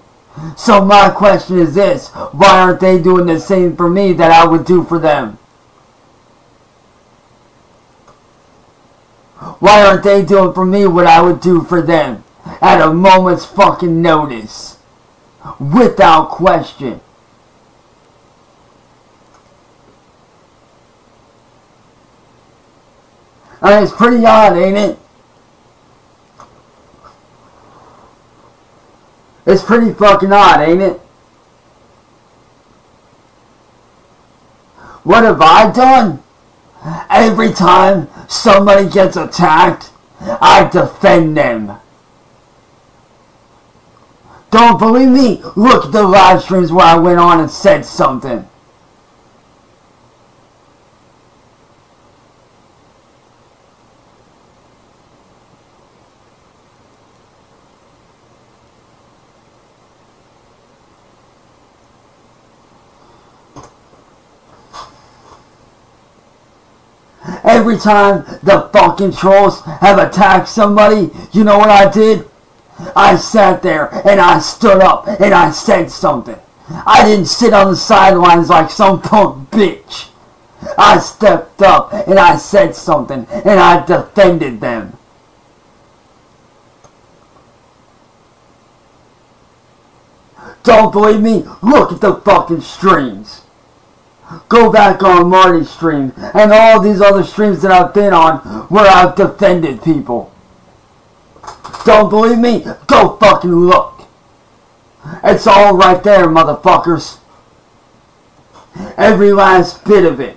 So my question is this, why aren't they doing the same for me that I would do for them? Why aren't they doing for me what I would do for them? At a moment's fucking notice. Without question. I mean, it's pretty odd, ain't it? It's pretty fucking odd, ain't it? What have I done? Every time somebody gets attacked, I defend them. Don't believe me? Look at the live streams where I went on and said something. Every time the fucking trolls have attacked somebody, you know what I did? I sat there and I stood up and I said something. I didn't sit on the sidelines like some punk bitch. I stepped up and I said something and I defended them. Don't believe me? Look at the fucking streams. Go back on Marty's stream and all these other streams that I've been on where I've defended people. Don't believe me? Go fucking look. It's all right there, motherfuckers. Every last bit of it.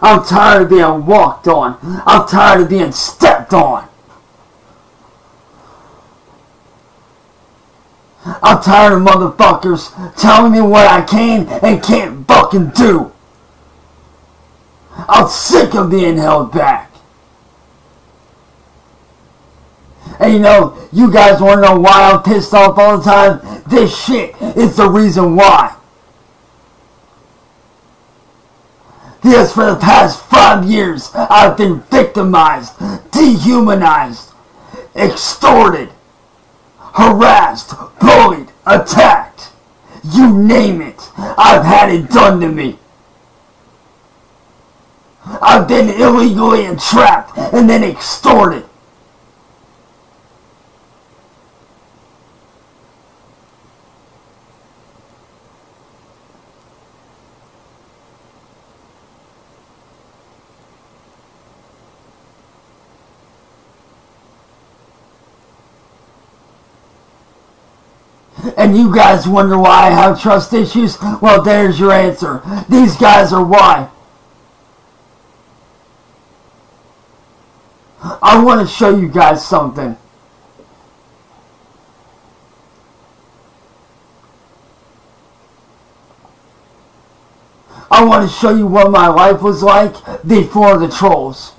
I'm tired of being walked on. I'm tired of being stepped on. I'm tired of motherfuckers telling me what I can and can't fucking do. I'm sick of being held back. And you know, you guys want to know why I'm pissed off all the time? This shit is the reason why. Yes, for the past five years, I've been victimized, dehumanized, extorted, harassed, bullied, attacked. You name it, I've had it done to me. I've been illegally entrapped and then extorted. And you guys wonder why I have trust issues? Well, there's your answer. These guys are why. I want to show you guys something. I want to show you what my life was like before the trolls.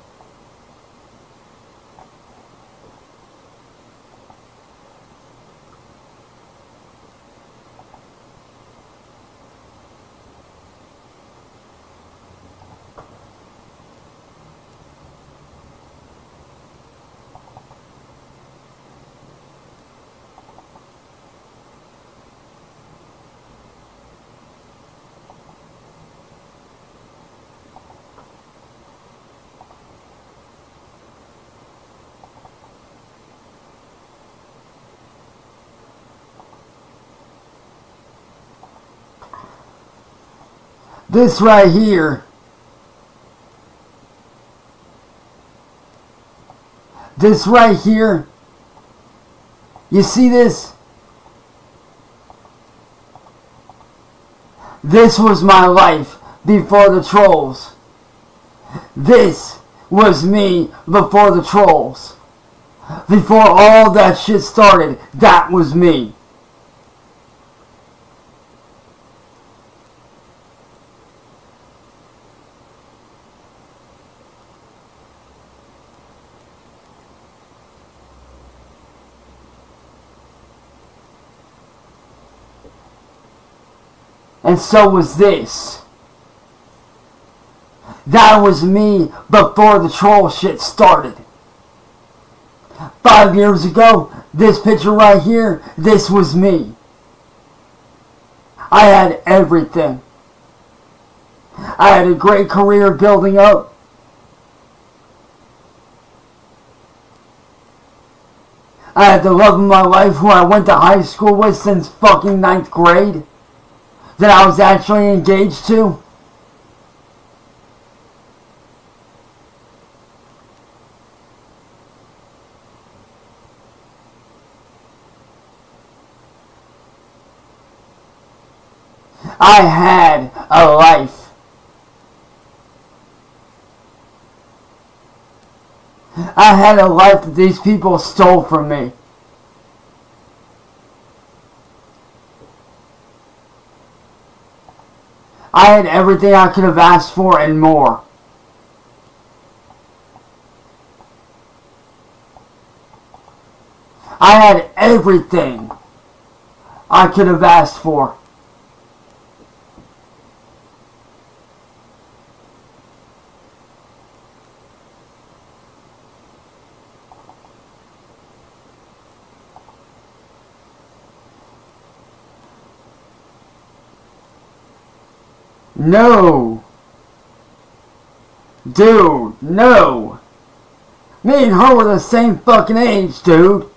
This right here, this right here, you see this? This was my life before the trolls. This was me before the trolls. Before all that shit started, that was me. And so was this. That was me before the troll shit started. Five years ago, this picture right here, this was me. I had everything. I had a great career building up. I had the love of my life who I went to high school with since fucking ninth grade. That I was actually engaged to. I had a life. I had a life that these people stole from me. I had everything I could have asked for and more. I had everything I could have asked for. No! Dude, no! Me and her were the same fucking age, dude!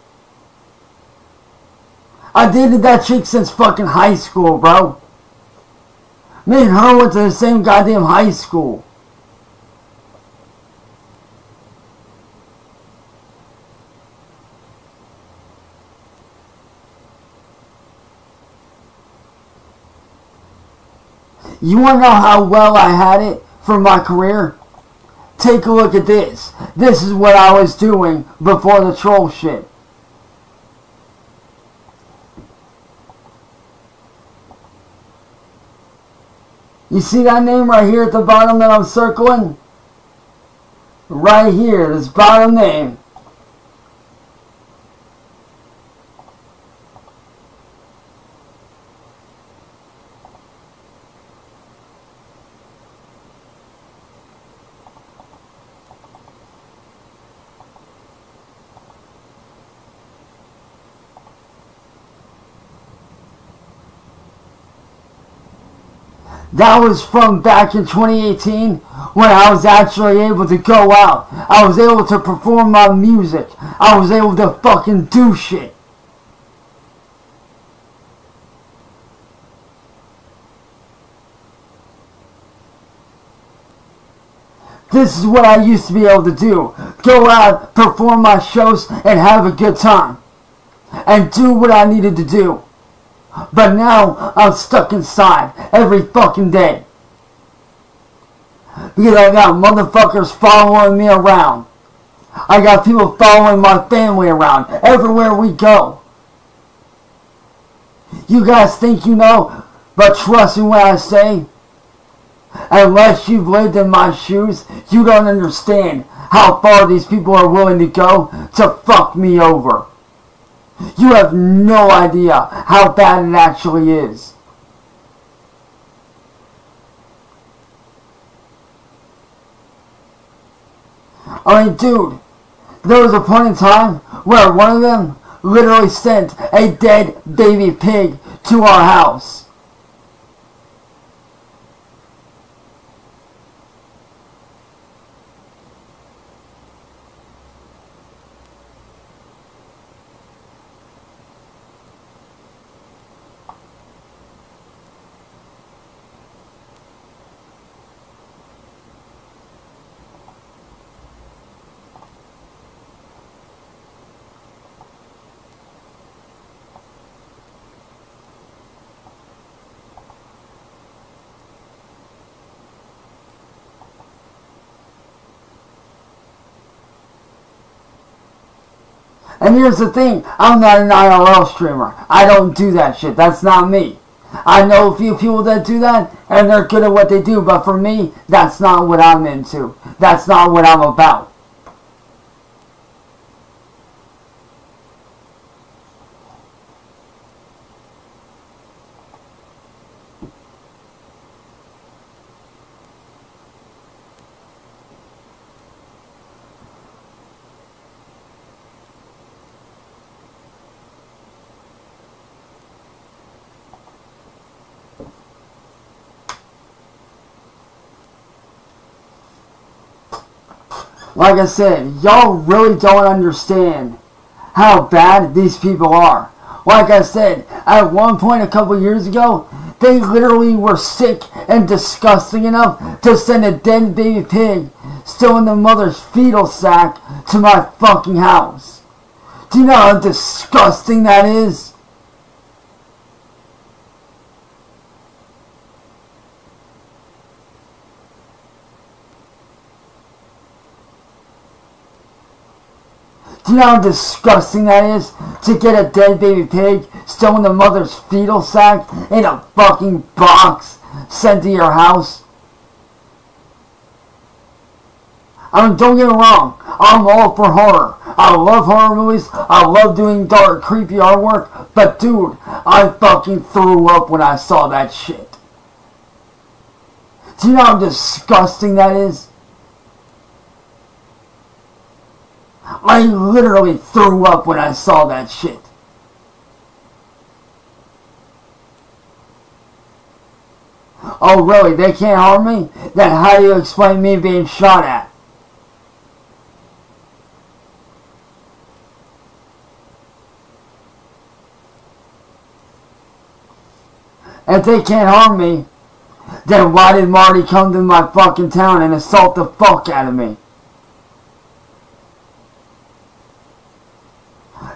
I dated that chick since fucking high school, bro! Me and her went to the same goddamn high school! You want to know how well I had it for my career? Take a look at this. This is what I was doing before the troll shit. You see that name right here at the bottom that I'm circling? Right here, this bottom name. That was from back in twenty eighteen when I was actually able to go out. I was able to perform my music. I was able to fucking do shit. This is what I used to be able to do. Go out, perform my shows, and have a good time. And do what I needed to do. But now, I'm stuck inside every fucking day. Because I got motherfuckers following me around. I got people following my family around everywhere we go. You guys think you know, but trust me when I say, unless you've lived in my shoes, you don't understand how far these people are willing to go to fuck me over. You have no idea how bad it actually is. I mean, dude, there was a point in time where one of them literally sent a dead baby pig to our house. And here's the thing, I'm not an I R L streamer. I don't do that shit. That's not me. I know a few people that do that, and they're good at what they do. But for me, that's not what I'm into. That's not what I'm about. Like I said, y'all really don't understand how bad these people are. Like I said, at one point a couple years ago, they literally were sick and disgusting enough to send a dead baby pig still in the mother's fetal sack to my fucking house. Do you know how disgusting that is? Do you know how disgusting that is? To get a dead baby pig, still in the mother's fetal sack, in a fucking box, sent to your house? I mean, don't get me wrong, I'm all for horror. I love horror movies, I love doing dark, creepy artwork, but dude, I fucking threw up when I saw that shit. Do you know how disgusting that is? I literally threw up when I saw that shit. Oh really, they can't harm me? Then how do you explain me being shot at? If they can't harm me, then why did Marty come to my fucking town and assault the fuck out of me?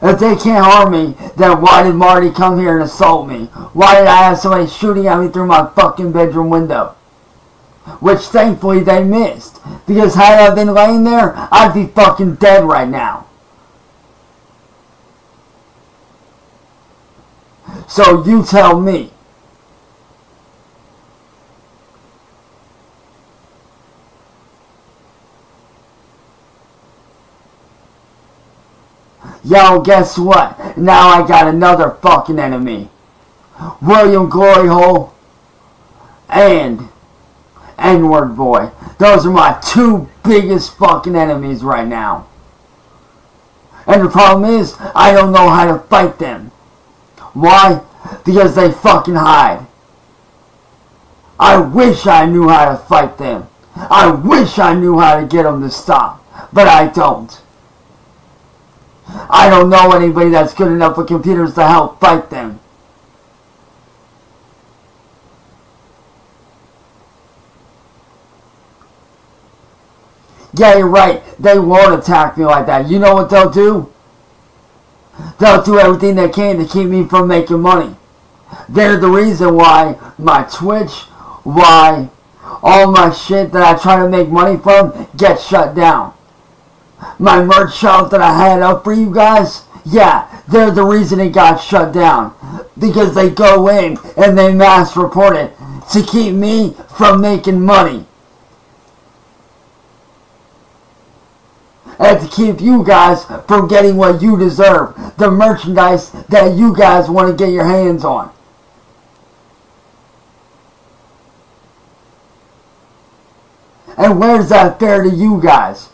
If they can't harm me, then why did Marty come here and assault me? Why did I have somebody shooting at me through my fucking bedroom window? Which thankfully they missed. Because had I been laying there, I'd be fucking dead right now. So you tell me. Yo, guess what? Now I got another fucking enemy. William Gloryhole and N-Word Boy. Those are my two biggest fucking enemies right now. And the problem is, I don't know how to fight them. Why? Because they fucking hide. I wish I knew how to fight them. I wish I knew how to get them to stop. But I don't. I don't know anybody that's good enough with computers to help fight them. Yeah, you're right. They won't attack me like that. You know what they'll do? They'll do everything they can to keep me from making money. They're the reason why my Twitch, why all my shit that I try to make money from gets shut down. My merch shop that I had up for you guys, yeah, they're the reason it got shut down. Because they go in and they mass report it to keep me from making money. And to keep you guys from getting what you deserve. The merchandise that you guys want to get your hands on. And where's that fair to you guys?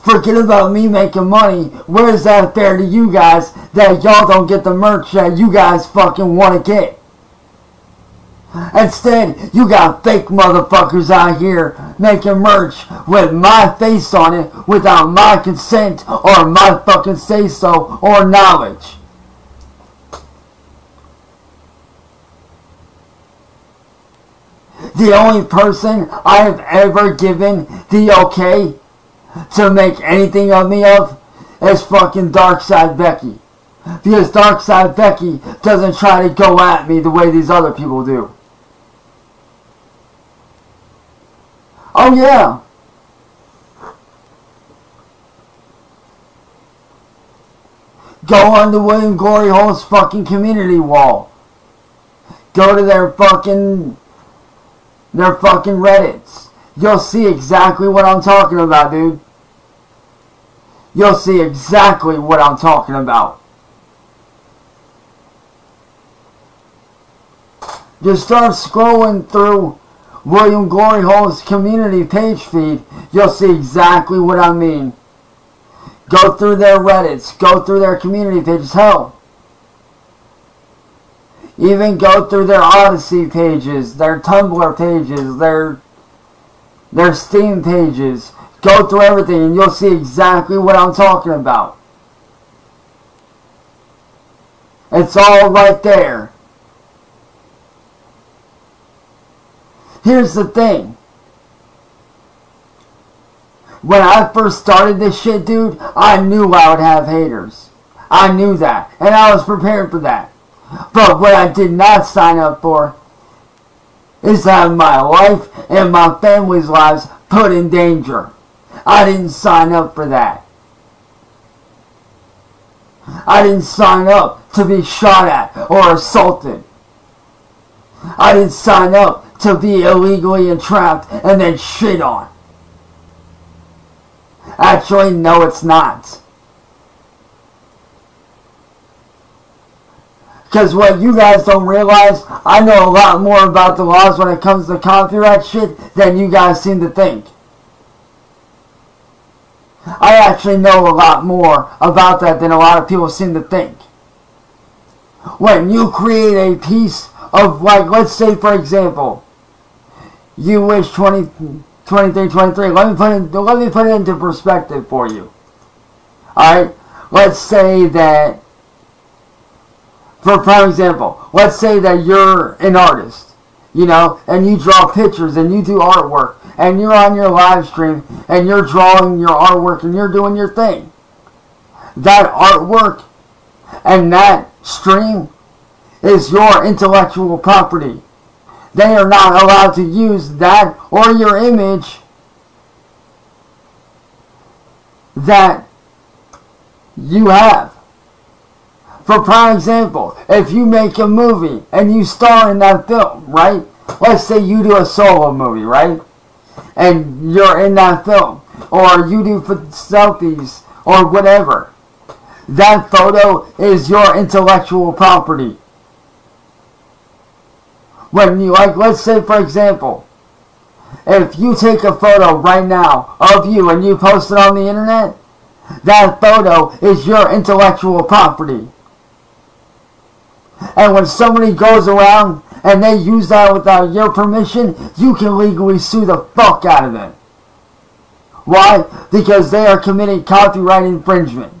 Forget about me making money. Where is that fair to you guys that y'all don't get the merch that you guys fucking want to get? Instead, you got fake motherfuckers out here making merch with my face on it without my consent or my fucking say-so or knowledge. The only person I have ever given the okay to make anything of me of is fucking Dark Side Becky. Because Dark Side Becky doesn't try to go at me the way these other people do. Oh yeah. Go on to William Gloryhole's fucking community wall. Go to their fucking their fucking Reddits. You'll see exactly what I'm talking about, dude. You'll see exactly what I'm talking about. Just start scrolling through William Gloryhole's community page feed. You'll see exactly what I mean. Go through their Reddits. Go through their community pages. Hell. Even go through their Odyssey pages. Their Tumblr pages. Their... Their Steam pages. Go through everything and you'll see exactly what I'm talking about. It's all right there. Here's the thing. When I first started this shit, dude, I knew I would have haters. I knew that. And I was prepared for that. But what I did not sign up for is to have my life and my family's lives put in danger. I didn't sign up for that. I didn't sign up to be shot at or assaulted. I didn't sign up to be illegally entrapped and then shit on. Actually, no, it's not. Because what you guys don't realize, I know a lot more about the laws when it comes to copyright shit than you guys seem to think. I actually know a lot more about that than a lot of people seem to think. When you create a piece of, like, let's say for example, you wish twenty, twenty-three, twenty-three, let me put it, let me put it into perspective for you. Alright, let's say that, for, for example, let's say that you're an artist, you know, and you draw pictures and you do artwork, and you're on your live stream and you're drawing your artwork and you're doing your thing. That artwork and that stream is your intellectual property. They are not allowed to use that or your image that you have. For prime example, if you make a movie and you star in that film, right? Let's say you do a solo movie, right? And you're in that film, or you do selfies, or whatever. That photo is your intellectual property. When you, like, let's say for example, if you take a photo right now of you and you post it on the internet, that photo is your intellectual property. And when somebody goes around and they use that without your permission, you can legally sue the fuck out of them. Why? Because they are committing copyright infringement.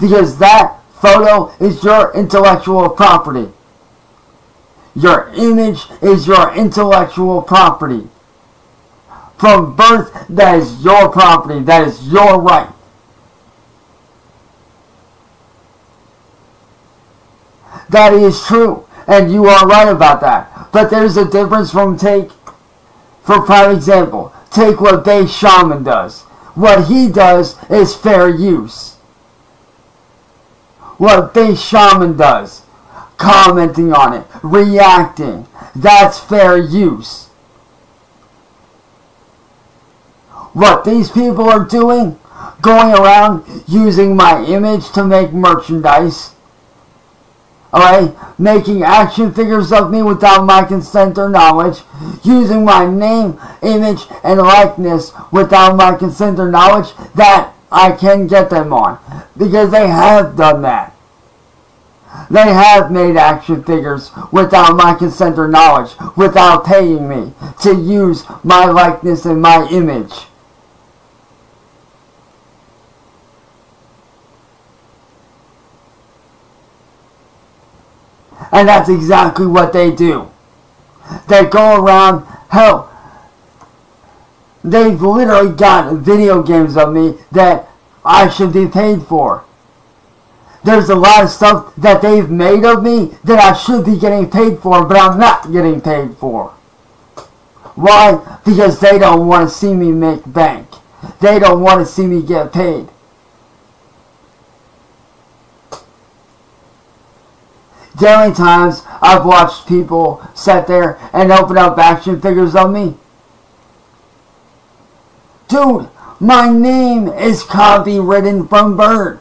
Because that photo is your intellectual property. Your image is your intellectual property. From birth, that is your property. That is your right. That is true, and you are right about that. But there's a difference from take, for prime example, take what Bay Shaman does. What he does is fair use. What Bay Shaman does, commenting on it, reacting, that's fair use. What these people are doing, going around using my image to make merchandise. Alright, making action figures of me without my consent or knowledge, using my name, image, and likeness without my consent or knowledge, that I can get them on. Because they have done that. They have made action figures without my consent or knowledge, without paying me to use my likeness and my image. And that's exactly what they do. They go around, hell, they've literally got video games of me that I should be paid for. There's a lot of stuff that they've made of me that I should be getting paid for, but I'm not getting paid for. Why? Because they don't want to see me make bank. They don't want to see me get paid. There are times I've watched people sit there and open up action figures of me. Dude, my name is copywritten from birth.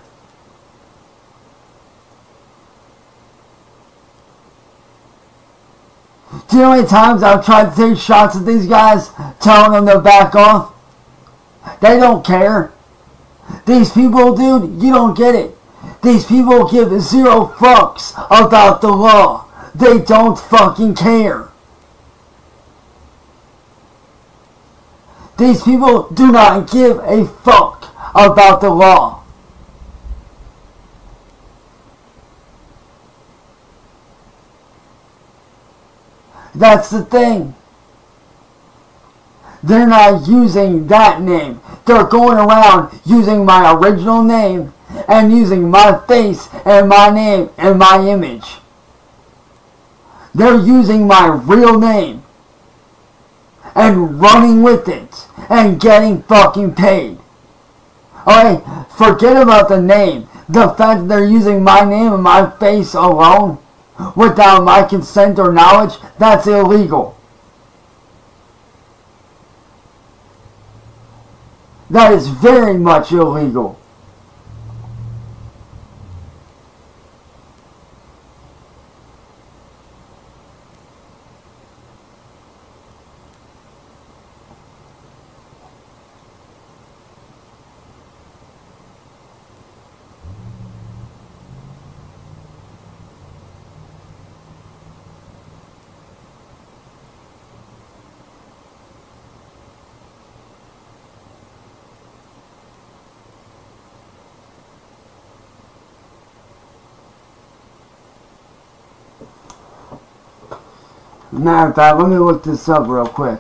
Do you know how many times I've tried to take shots at these guys, telling them to back off? They don't care. These people, dude, you don't get it. These people give zero fucks about the law. They don't fucking care. These people do not give a fuck about the law. That's the thing. They're not using that name. They're going around using my original name and using my face and my name and my image. They're using my real name and running with it and getting fucking paid. Alright, forget about the name. The fact they're using my name and my face alone without my consent or knowledge, that's illegal. That is very much illegal. Matter of fact, let me look this up real quick.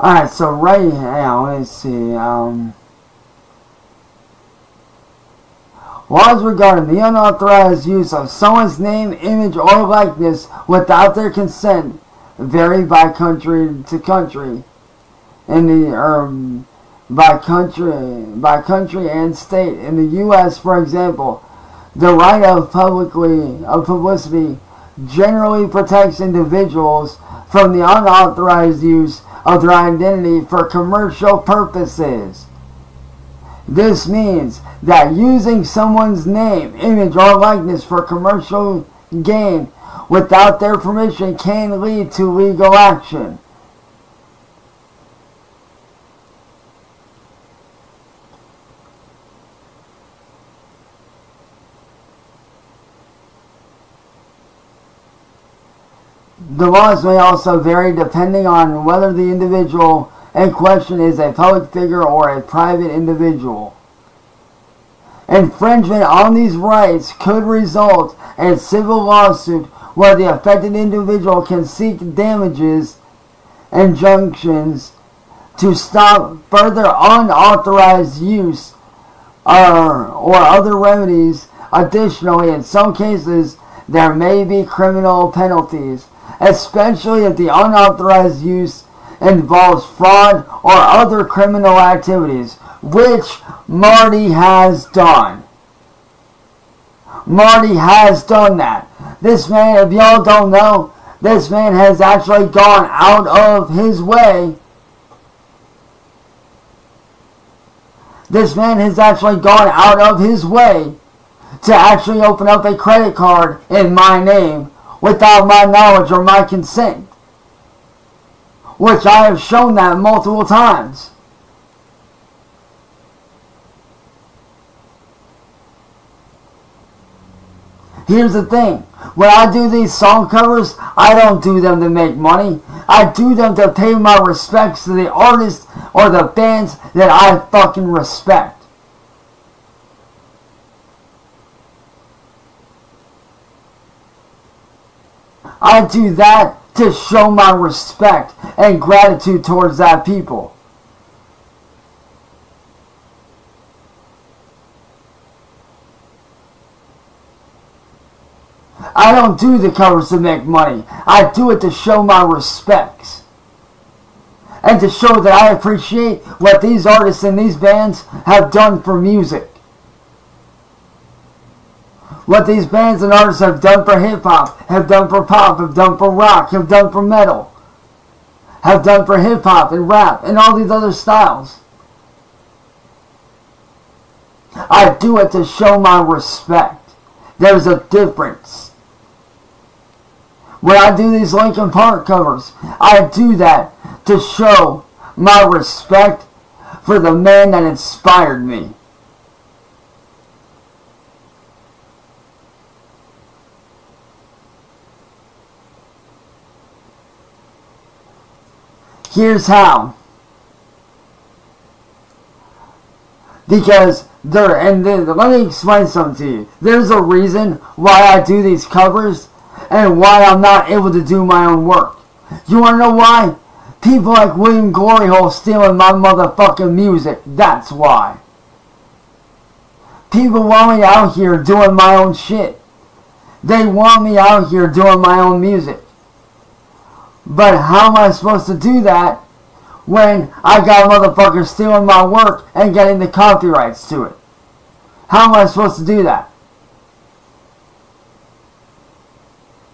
Alright, so right now, let's see, um, laws regarding the unauthorized use of someone's name, image, or likeness without their consent vary by country to country, in the, um, by country, by country and state. In the U S, for example, the right of publicly, of publicity generally protects individuals from the unauthorized use of their identity for commercial purposes. This means that using someone's name, image, or likeness for commercial gain without their permission can lead to legal action. The laws may also vary depending on whether the individual in question is a public figure or a private individual. Infringement on these rights could result in a civil lawsuit where the affected individual can seek damages, injunctions to stop further unauthorized use, or, or other remedies. Additionally, in some cases, there may be criminal penalties, especially if the unauthorized use involves fraud or other criminal activities, which Marty has done. Marty has done that. This man, if y'all don't know, this man has actually gone out of his way. This man has actually gone out of his way to actually open up a credit card in my name without my knowledge or my consent, which I have shown that multiple times. Here's the thing, when I do these song covers, I don't do them to make money. I do them to pay my respects to the artists or the bands that I fucking respect. I do that to show my respect and gratitude towards that people. I don't do the covers to make money. I do it to show my respects. and to show that I appreciate what these artists and these bands have done for music. What these bands and artists have done for hip-hop, have done for pop, have done for rock, have done for metal, have done for hip-hop and rap and all these other styles. I do it to show my respect. There's a difference. When I do these Linkin Park covers, I do that to show my respect for the man that inspired me. Here's how. Because there, and then, let me explain something to you. There's a reason why I do these covers and why I'm not able to do my own work. You want to know why? People like William Gloryhole stealing my motherfucking music. That's why. People want me out here doing my own shit. They want me out here doing my own music. But how am I supposed to do that when I got motherfuckers stealing my work and getting the copyrights to it? How am I supposed to do that?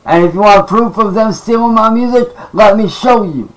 And if you want proof of them stealing my music, let me show you.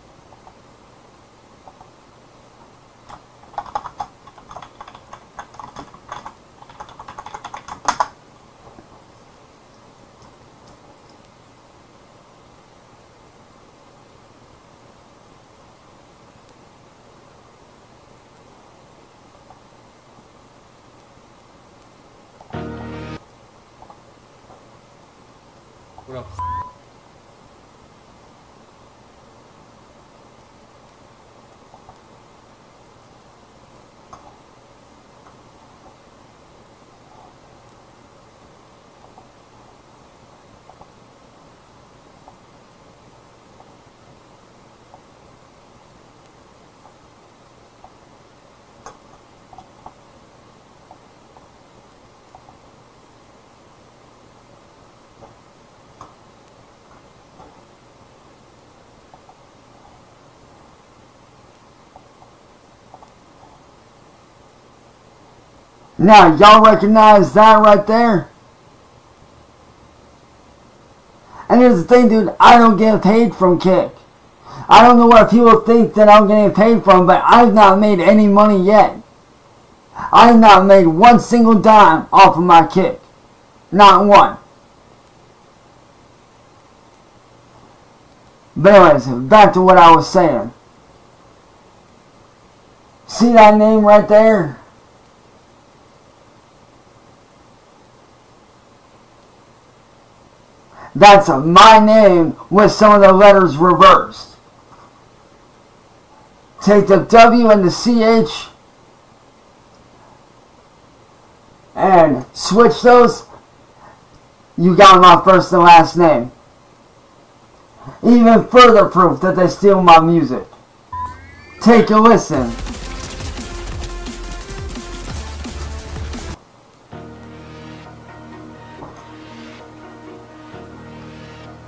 Now, y'all recognize that right there? And here's the thing, dude. I don't get paid from Kick. I don't know what people think that I'm getting paid from, but I've not made any money yet. I've not made one single dime off of my Kick. Not one. But anyways, back to what I was saying. See that name right there? That's my name with some of the letters reversed. Take the W and the C H and switch those. You got my first and last name. Even further proof that they steal my music. Take a listen.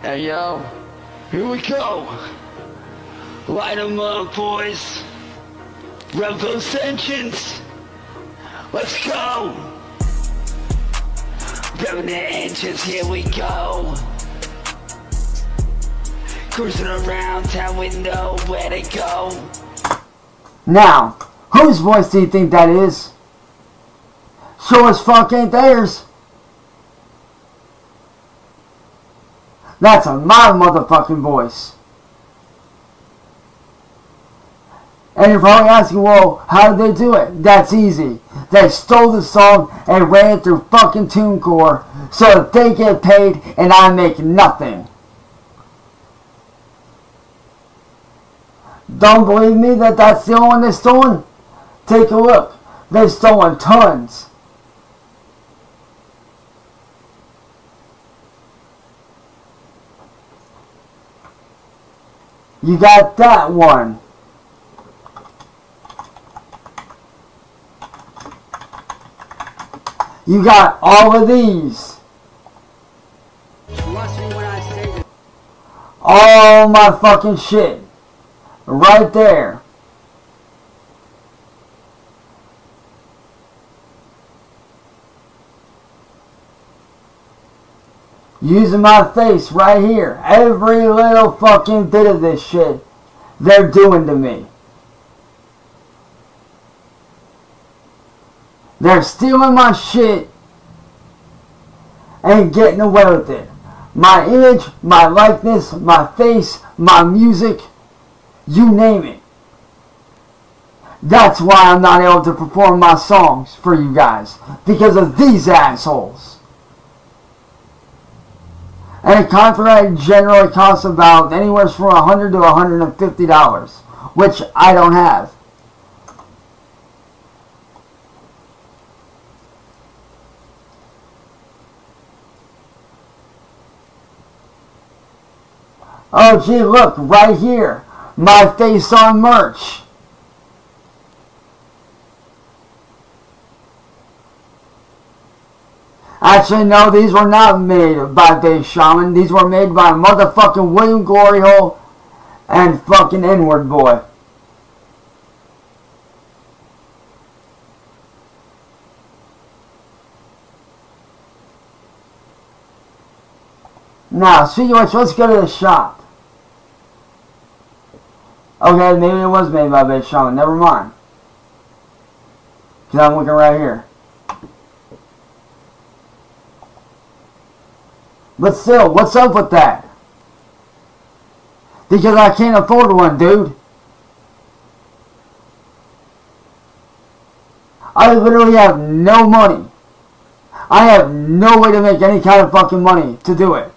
Hey yo, here we go. Light 'em up, boys. Rev those engines. Let's go. Revving the engines, here we go. Cruising around town, we know where to go. Now, whose voice do you think that is? Sure as fuck ain't theirs. That's my motherfucking voice. And you're probably asking, well, how did they do it? That's easy. They stole the song and ran it through fucking TuneCore so that they get paid and I make nothing. Don't believe me that that's the only one they've stolen? Take a look. They've stolen tons. You got that one. You got all of these. All my fucking shit. Right there. Using my face right here. Every little fucking bit of this shit they're doing to me. They're stealing my shit and getting away with it. My image, my likeness, my face, my music, you name it. That's why I'm not able to perform my songs for you guys. Because of these assholes. And a contract generally costs about anywhere from one hundred to one hundred fifty dollars, which I don't have. Oh gee, look, right here. My face on merch. Actually, no, these were not made by Bay Shaman. These were made by motherfucking William Gloryhole and fucking N-Word Boy. Now, speaking of which, let's go to the shop. Okay, maybe it was made by Bay Shaman. Never mind. Because I'm looking right here. But still, what's up with that? Because I can't afford one, dude. I literally have no money. I have no way to make any kind of fucking money to do it.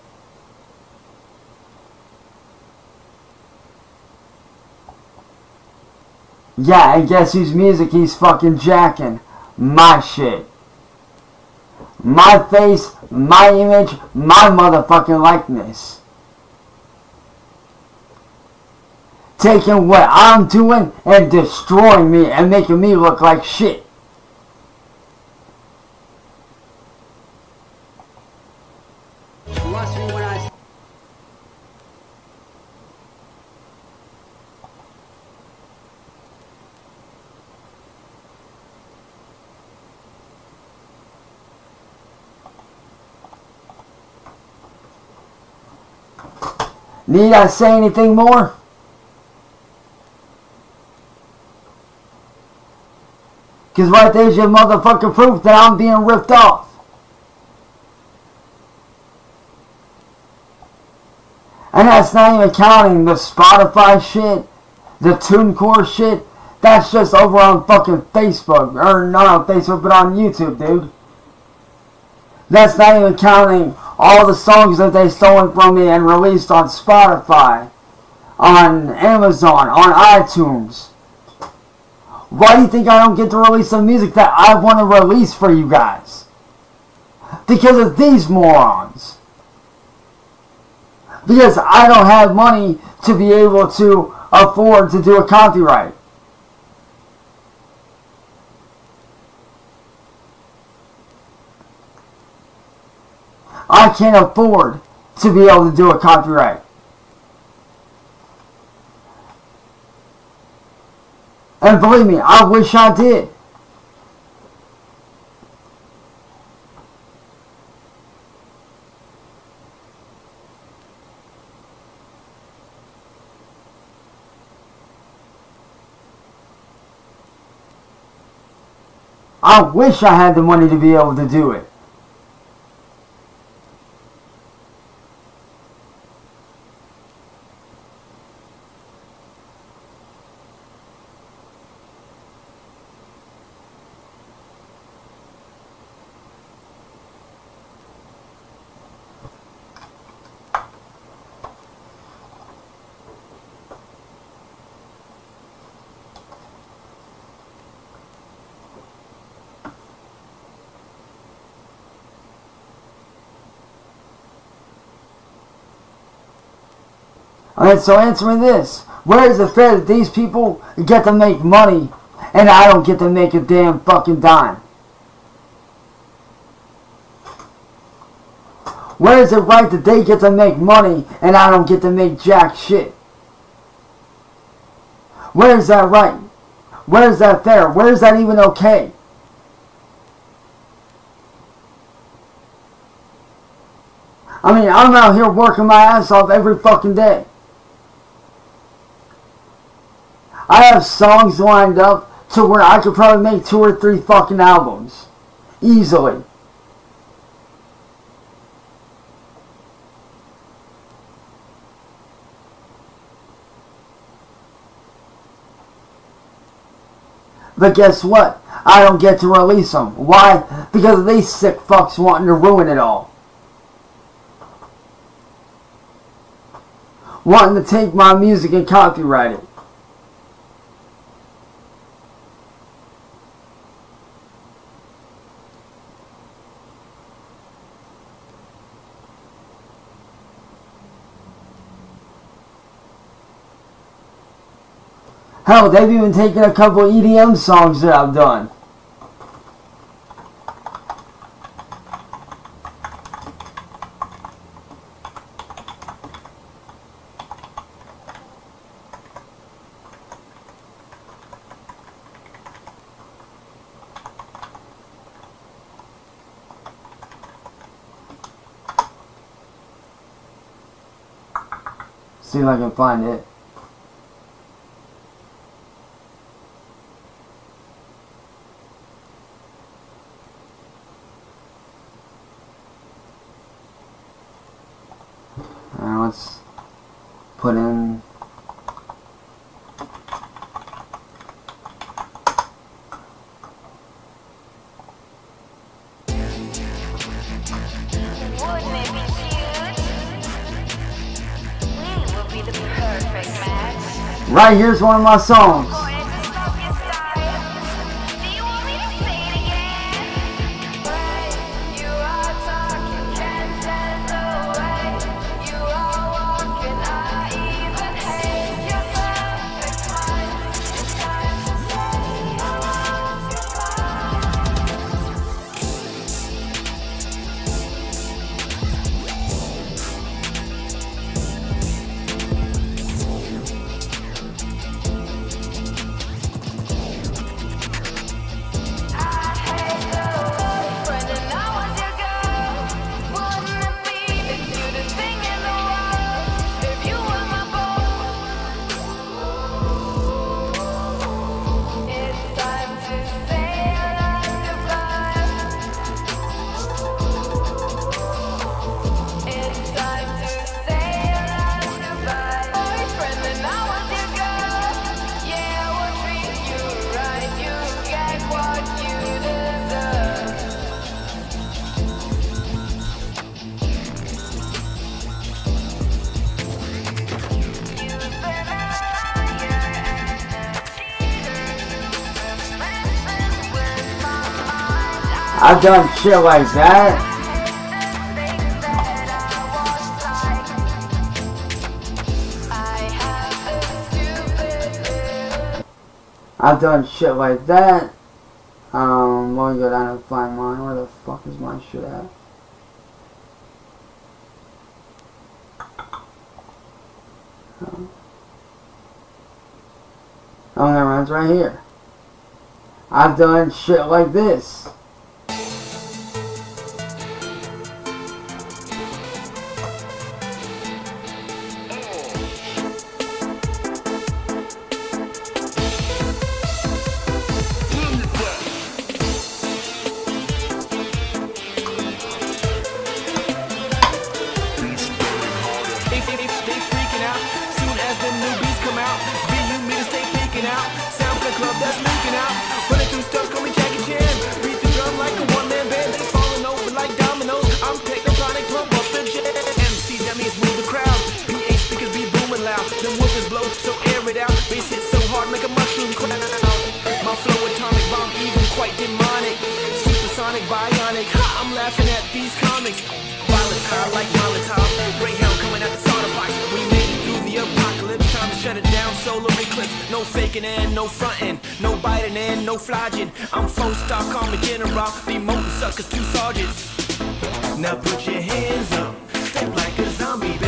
Yeah, and guess whose music he's fucking jacking? My shit. My face, my image, my motherfucking likeness. Taking what I'm doing and destroying me and making me look like shit. Need I say anything more? Because right there's your motherfucking proof that I'm being ripped off. And that's not even counting the Spotify shit, the TuneCore shit. That's just over on fucking Facebook. Or not on Facebook, but on YouTube, dude. That's not even counting all the songs that they stolen from me and released on Spotify, on Amazon, on iTunes. Why do you think I don't get to release the music that I want to release for you guys? Because of these morons. Because I don't have money to be able to afford to do a copyright. I can't afford to be able to do a copyright. And believe me, I wish I did. I wish I had the money to be able to do it. Alright, so answer me this. Where is it fair that these people get to make money and I don't get to make a damn fucking dime? Where is it right that they get to make money and I don't get to make jack shit? Where is that right? Where is that fair? Where is that even okay? I mean, I'm out here working my ass off every fucking day. I have songs lined up to where I could probably make two or three fucking albums. Easily. But guess what? I don't get to release them. Why? Because these sick fucks wanting to ruin it all. Wanting to take my music and copyright it. Hell, they've even taken a couple E D M songs that I've done. See if I can find it. Put in right here's one of my songs. I've done shit like that. I've done shit like that. Um, let me go down and find mine. Where the fuck is my shit at? Oh, never mind, it's right here. I've done shit like this.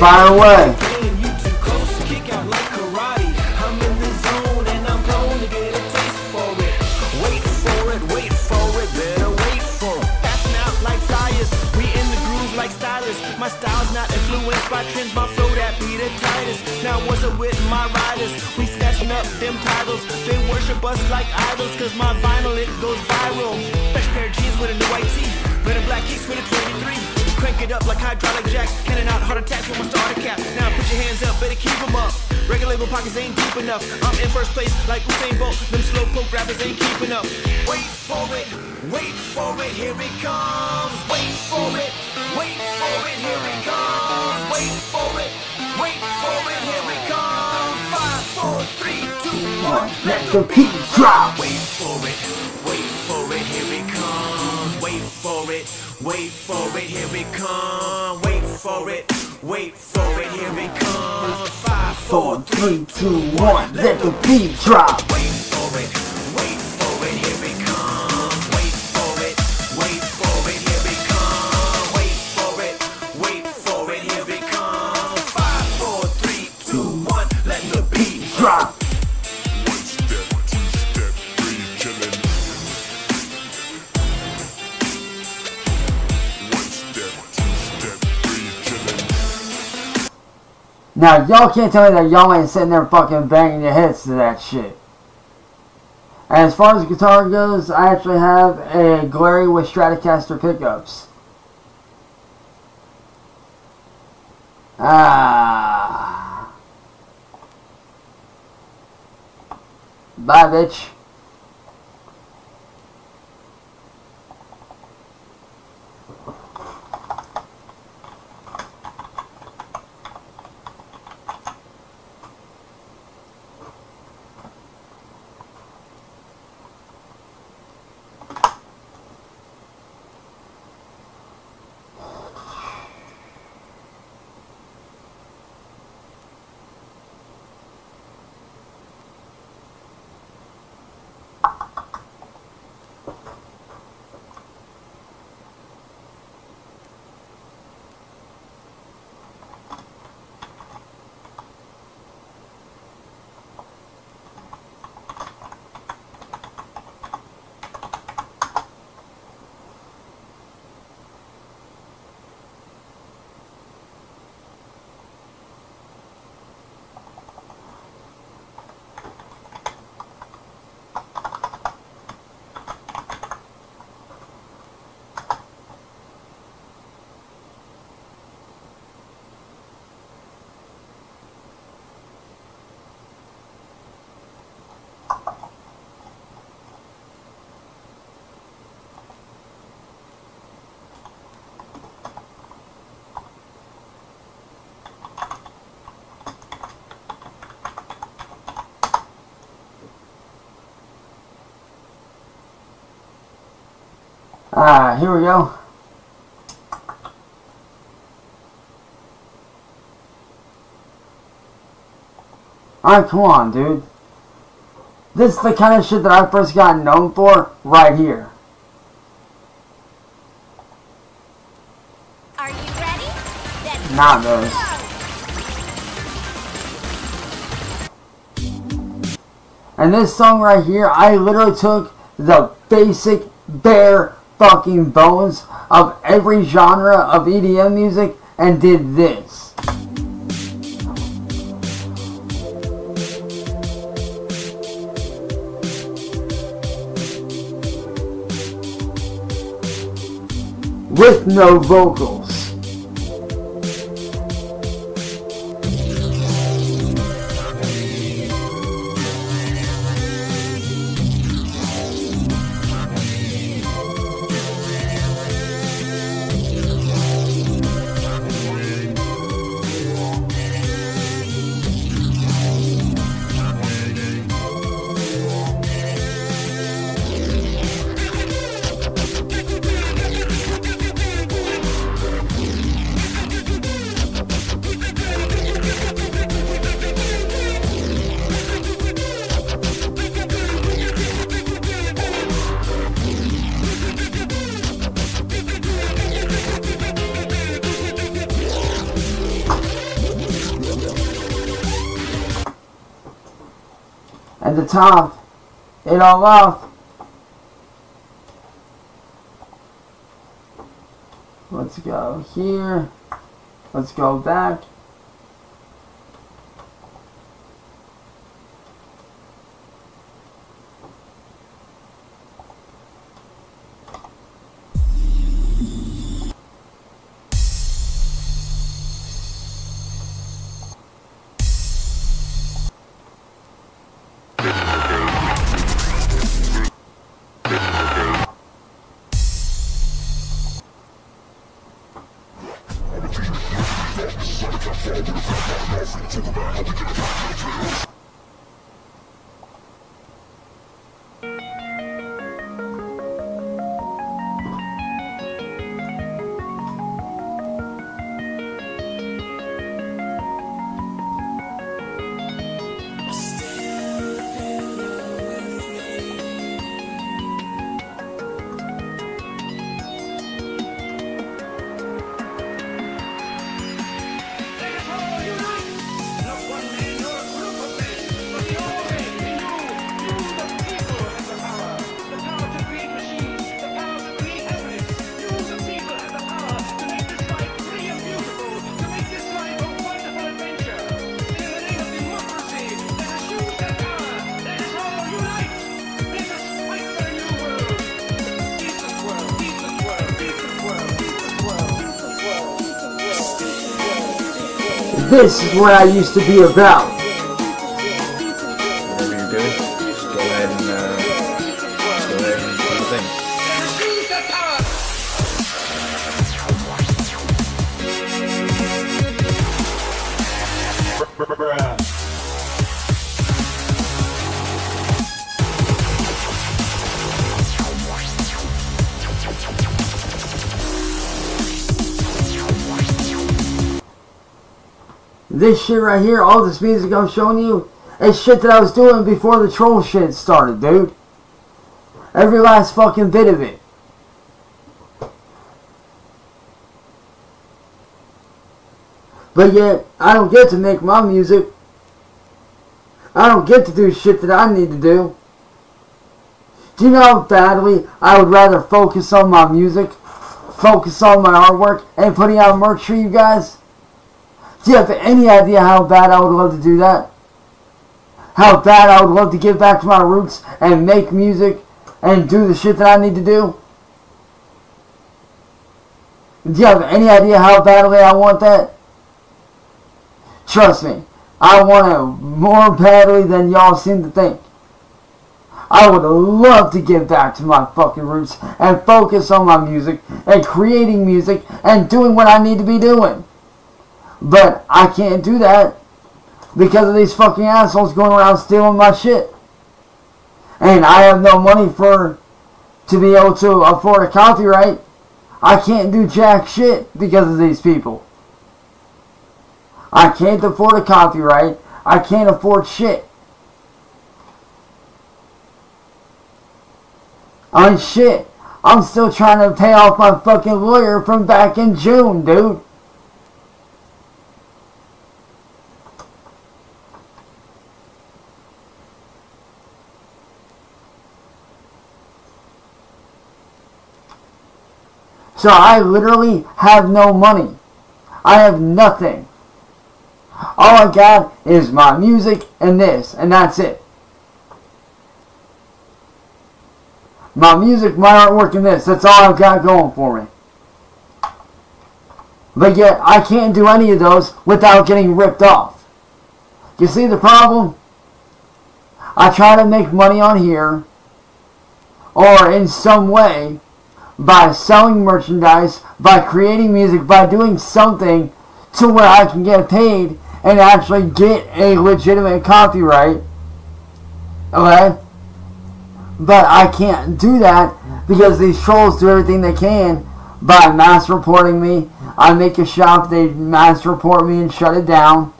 Fire away. I'm in the zone and my trends, my flow that be the tightest. Now what's up with my riders? We snatching up them titles. They worship us like idols, cause my vinyl, it goes viral. Fresh pair of jeans with a new white tee, red and black kicks with a twenty-three. Crank it up like hydraulic jacks, handing out heart attacks with my starter cap. Now put your hands up, better keep them up. Regular label pockets ain't deep enough. I'm in first place like Usain Bolt. Them slow poke rappers ain't keeping up. Wait for it, wait for it, here it comes. Wait for it, wait for it, here it comes. Wait for it, wait for it, here it comes. Five, four, three, two, one, let the beat drop. Wait for it, wait for it, here it comes. Wait for it. Wait for it, here it comes. Wait for it, wait for it, here it comes. Five, four, three, two, one, let the beat drop. Wait for it, wait for it, here it comes. Wait for it, wait for it, here it comes. Wait for it, wait for it, here it comes. Five, four, three, two, one, let the beat drop. One step, two step, three, chillin'. Now, y'all can't tell me that y'all ain't sitting there fucking banging your heads to that shit. As far as guitar goes, I actually have a Glory with Stratocaster pickups. Ah. Bye, bitch. Ah, here we go. Alright, come on, dude. This is the kind of shit that I first got known for right here. Are you ready? Then not those. And this song right here, I literally took the basic bare fucking bones of every genre of E D M music and did this. With no vocals. At the top, it all off. Let's go here. Let's go back. This is what I used to be about. Whatever you're doing, just go ahead and uh, just go ahead and do the thing. This shit right here, all this music I'm showing you, it's shit that I was doing before the troll shit started, dude. Every last fucking bit of it. But yet, I don't get to make my music. I don't get to do shit that I need to do. Do you know how badly I would rather focus on my music, focus on my artwork, and putting out merch for you guys? Do you have any idea how bad I would love to do that? How bad I would love to get back to my roots and make music and do the shit that I need to do? Do you have any idea how badly I want that? Trust me, I want it more badly than y'all seem to think. I would love to get back to my fucking roots and focus on my music and creating music and doing what I need to be doing. But I can't do that because of these fucking assholes going around stealing my shit. And I have no money for to be able to afford a copyright. I can't do jack shit because of these people. I can't afford a copyright. I can't afford shit. I mean, shit. I'm still trying to pay off my fucking lawyer from back in June, dude. So I literally have no money. I have nothing. All I got is my music and this, and that's it. My music, my artwork, and this. That's all I've got going for me. But yet, I can't do any of those without getting ripped off. You see the problem? I try to make money on here, or in some way, by selling merchandise, by creating music, by doing something to where I can get paid and actually get a legitimate copyright. Okay? But I can't do that because these trolls do everything they can by mass reporting me. I make a shop, they mass report me and shut it down.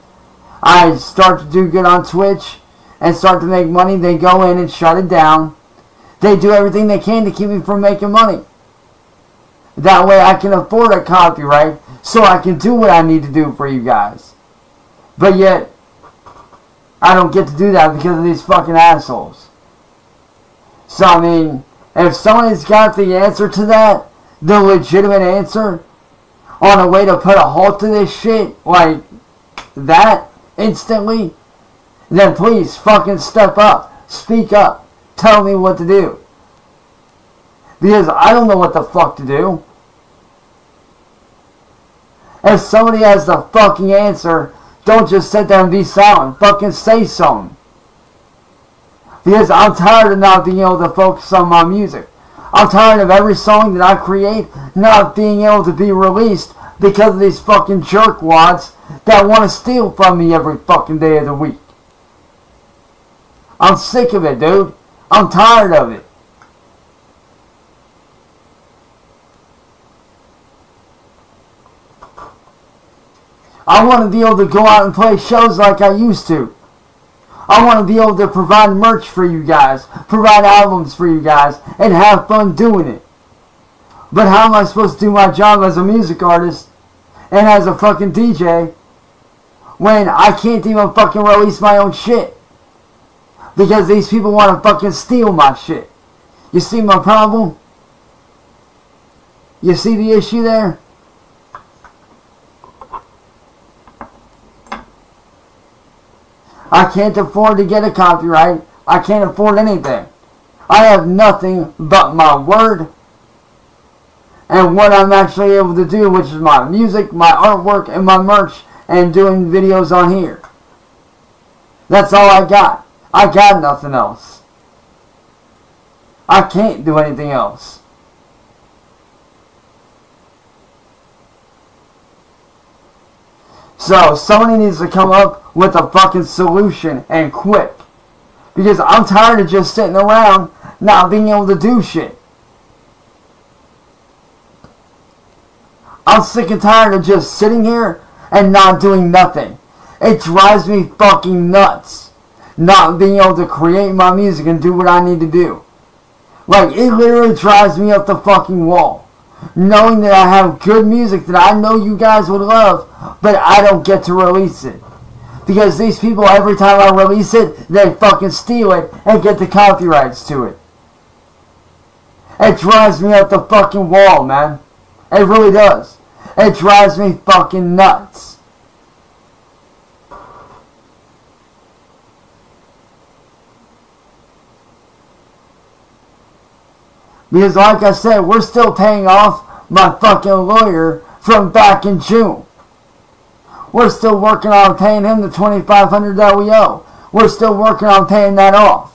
I start to do good on Twitch and start to make money, they go in and shut it down. They do everything they can to keep me from making money. That way I can afford a copyright so I can do what I need to do for you guys. But yet, I don't get to do that because of these fucking assholes. So, I mean, if somebody's got the answer to that, the legitimate answer, on a way to put a halt to this shit like that instantly, then please fucking step up, speak up, tell me what to do. Because I don't know what the fuck to do. If somebody has the fucking answer, don't just sit there and be silent. Fucking say something. Because I'm tired of not being able to focus on my music. I'm tired of every song that I create not being able to be released because of these fucking jerkwads that want to steal from me every fucking day of the week. I'm sick of it, dude. I'm tired of it. I want to be able to go out and play shows like I used to. I want to be able to provide merch for you guys, provide albums for you guys, and have fun doing it. But how am I supposed to do my job as a music artist and as a fucking D J when I can't even fucking release my own shit? Because these people want to fucking steal my shit. You see my problem? You see the issue there? I can't afford to get a copyright. I can't afford anything. I have nothing but my word and what I'm actually able to do, which is my music, my artwork, and my merch, and doing videos on here. That's all I got. I got nothing else. I can't do anything else. So, somebody needs to come up with a fucking solution, and quick. Because I'm tired of just sitting around, not being able to do shit. I'm sick and tired of just sitting here, and not doing nothing. It drives me fucking nuts, not being able to create my music and do what I need to do. Like, it literally drives me up the fucking wall. Knowing that I have good music that I know you guys would love, but I don't get to release it. Because these people, every time I release it, they fucking steal it and get the copyrights to it. It drives me up the fucking wall, man. It really does. It drives me fucking nuts. Because like I said, we're still paying off my fucking lawyer from back in June. We're still working on paying him the twenty-five hundred dollars that we owe. We're still working on paying that off.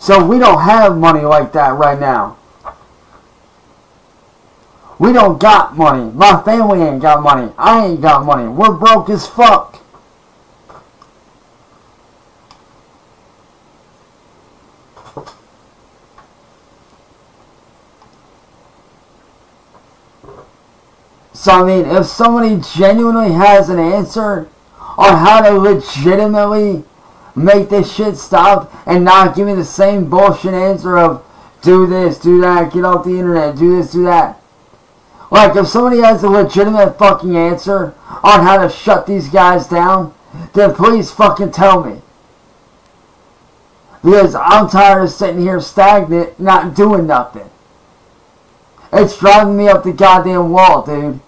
So we don't have money like that right now. We don't got money. My family ain't got money. I ain't got money. We're broke as fuck. So I mean, if somebody genuinely has an answer on how to legitimately make this shit stop and not give me the same bullshit answer of do this, do that, get off the internet, do this, do that. Like, if somebody has a legitimate fucking answer on how to shut these guys down, then please fucking tell me. Because I'm tired of sitting here stagnant, not doing nothing. It's driving me up the goddamn wall, dude.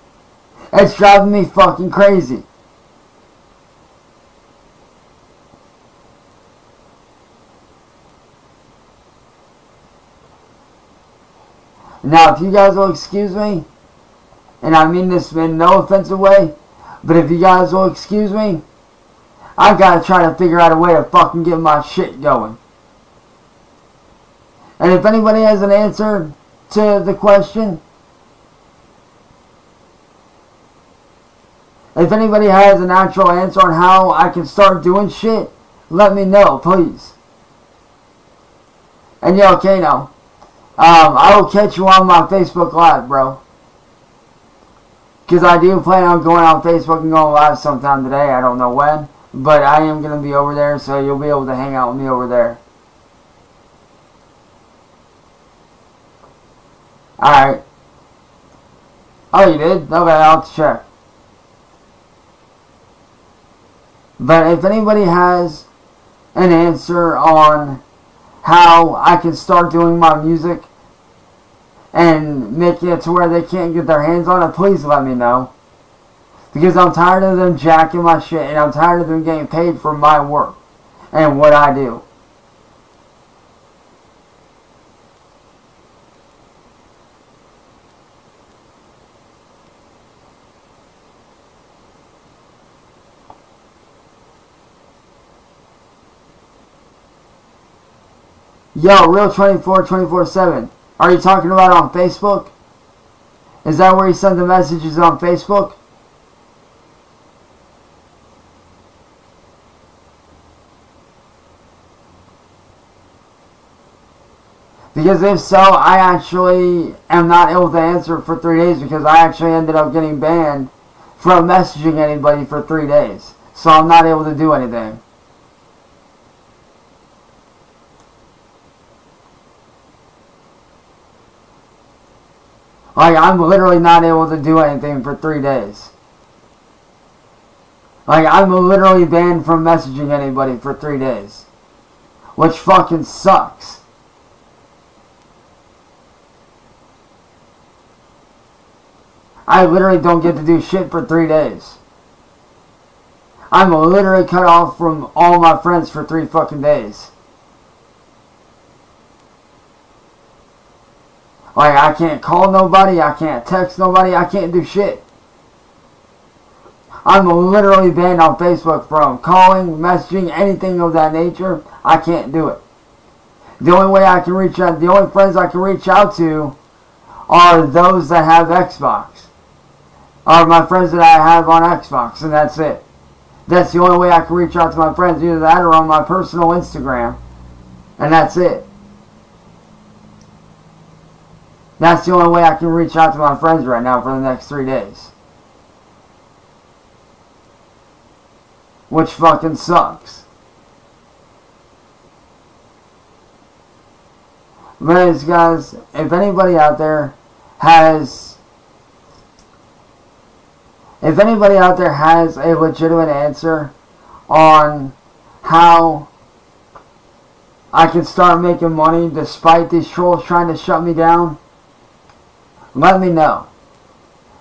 It's driving me fucking crazy. Now, if you guys will excuse me, and I mean this in no offensive way, but if you guys will excuse me, I gotta try to figure out a way to fucking get my shit going. And if anybody has an answer to the question, if anybody has an actual answer on how I can start doing shit, let me know, please. And yo, Kano, um, I will catch you on my Facebook Live, bro. Because I do plan on going on Facebook and going live sometime today. I don't know when. But I am going to be over there, so you'll be able to hang out with me over there. Alright. Oh, you did? Okay, I'll have to check. But if anybody has an answer on how I can start doing my music and make it to where they can't get their hands on it, please let me know. Because I'm tired of them jacking my shit, and I'm tired of them getting paid for my work and what I do. Yo, Real twenty-four twenty-four seven. Are you talking about on Facebook? Is that where you send the messages on Facebook? Because if so, I actually am not able to answer for three days because I actually ended up getting banned from messaging anybody for three days. So I'm not able to do anything. Like, I'm literally not able to do anything for three days. Like, I'm literally banned from messaging anybody for three days. Which fucking sucks. I literally don't get to do shit for three days. I'm literally cut off from all my friends for three fucking days. Like, I can't call nobody, I can't text nobody, I can't do shit. I'm literally banned on Facebook from calling, messaging, anything of that nature. I can't do it. The only way I can reach out, the only friends I can reach out to are those that have Xbox. Are my friends that I have on Xbox, and that's it. That's the only way I can reach out to my friends, either that or on my personal Instagram. And that's it. That's the only way I can reach out to my friends right now for the next three days. Which fucking sucks. But anyways, guys, if anybody out there has... If anybody out there has a legitimate answer on how I can start making money despite these trolls trying to shut me down, let me know,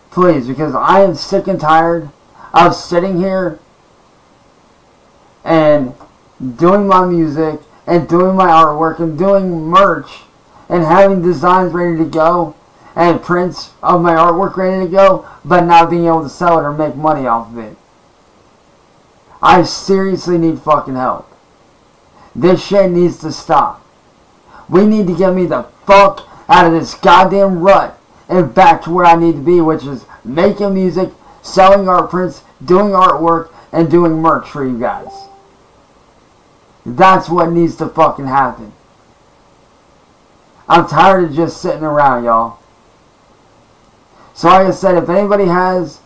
please, because I am sick and tired of sitting here and doing my music and doing my artwork and doing merch and having designs ready to go and prints of my artwork ready to go, but not being able to sell it or make money off of it. I seriously need fucking help. This shit needs to stop. We need to get me the fuck out of this goddamn rut and back to where I need to be, which is making music, selling art prints, doing artwork, and doing merch for you guys. That's what needs to fucking happen. I'm tired of just sitting around, y'all. So like I said, if anybody has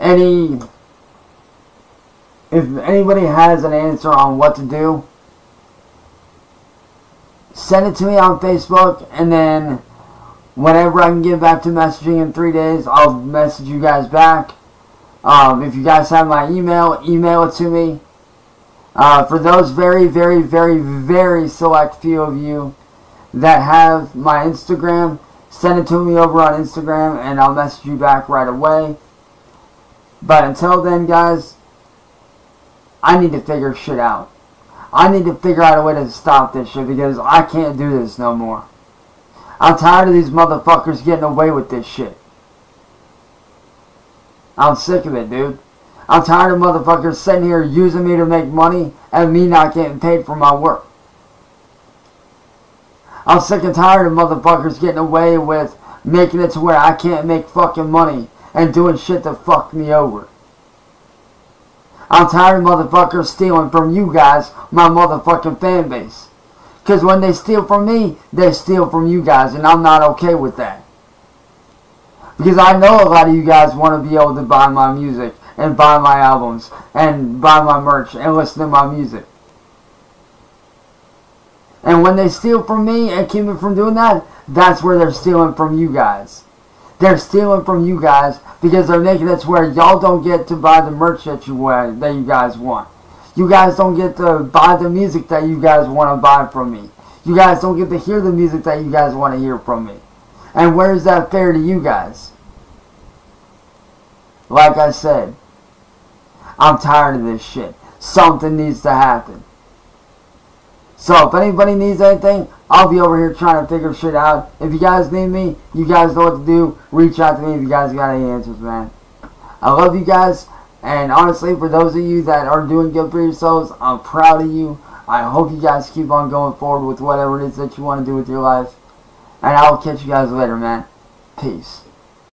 any, if anybody has an answer on what to do, send it to me on Facebook, and then whenever I can get back to messaging in three days, I'll message you guys back. Um, if you guys have my email, email it to me. Uh, for those very, very, very, very select few of you that have my Instagram, send it to me over on Instagram, and I'll message you back right away. But until then, guys, I need to figure shit out. I need to figure out a way to stop this shit, because I can't do this no more. I'm tired of these motherfuckers getting away with this shit. I'm sick of it, dude. I'm tired of motherfuckers sitting here using me to make money and me not getting paid for my work. I'm sick and tired of motherfuckers getting away with making it to where I can't make fucking money and doing shit to fuck me over. I'm tired of motherfuckers stealing from you guys, my motherfucking fan base. Because when they steal from me, they steal from you guys, and I'm not okay with that. Because I know a lot of you guys want to be able to buy my music, and buy my albums, and buy my merch, and listen to my music. And when they steal from me and keep me from doing that, that's where they're stealing from you guys. They're stealing from you guys because they're making it to where y'all don't get to buy the merch that you want, that you guys want. You guys don't get to buy the music that you guys want to buy from me. You guys don't get to hear the music that you guys want to hear from me. And where is that fair to you guys? Like I said, I'm tired of this shit. Something needs to happen. So if anybody needs anything, I'll be over here trying to figure shit out. If you guys need me, you guys know what to do. Reach out to me if you guys got any answers, man. I love you guys. And honestly, for those of you that are doing good for yourselves, I'm proud of you. I hope you guys keep on going forward with whatever it is that you want to do with your life. And I'll catch you guys later, man. Peace.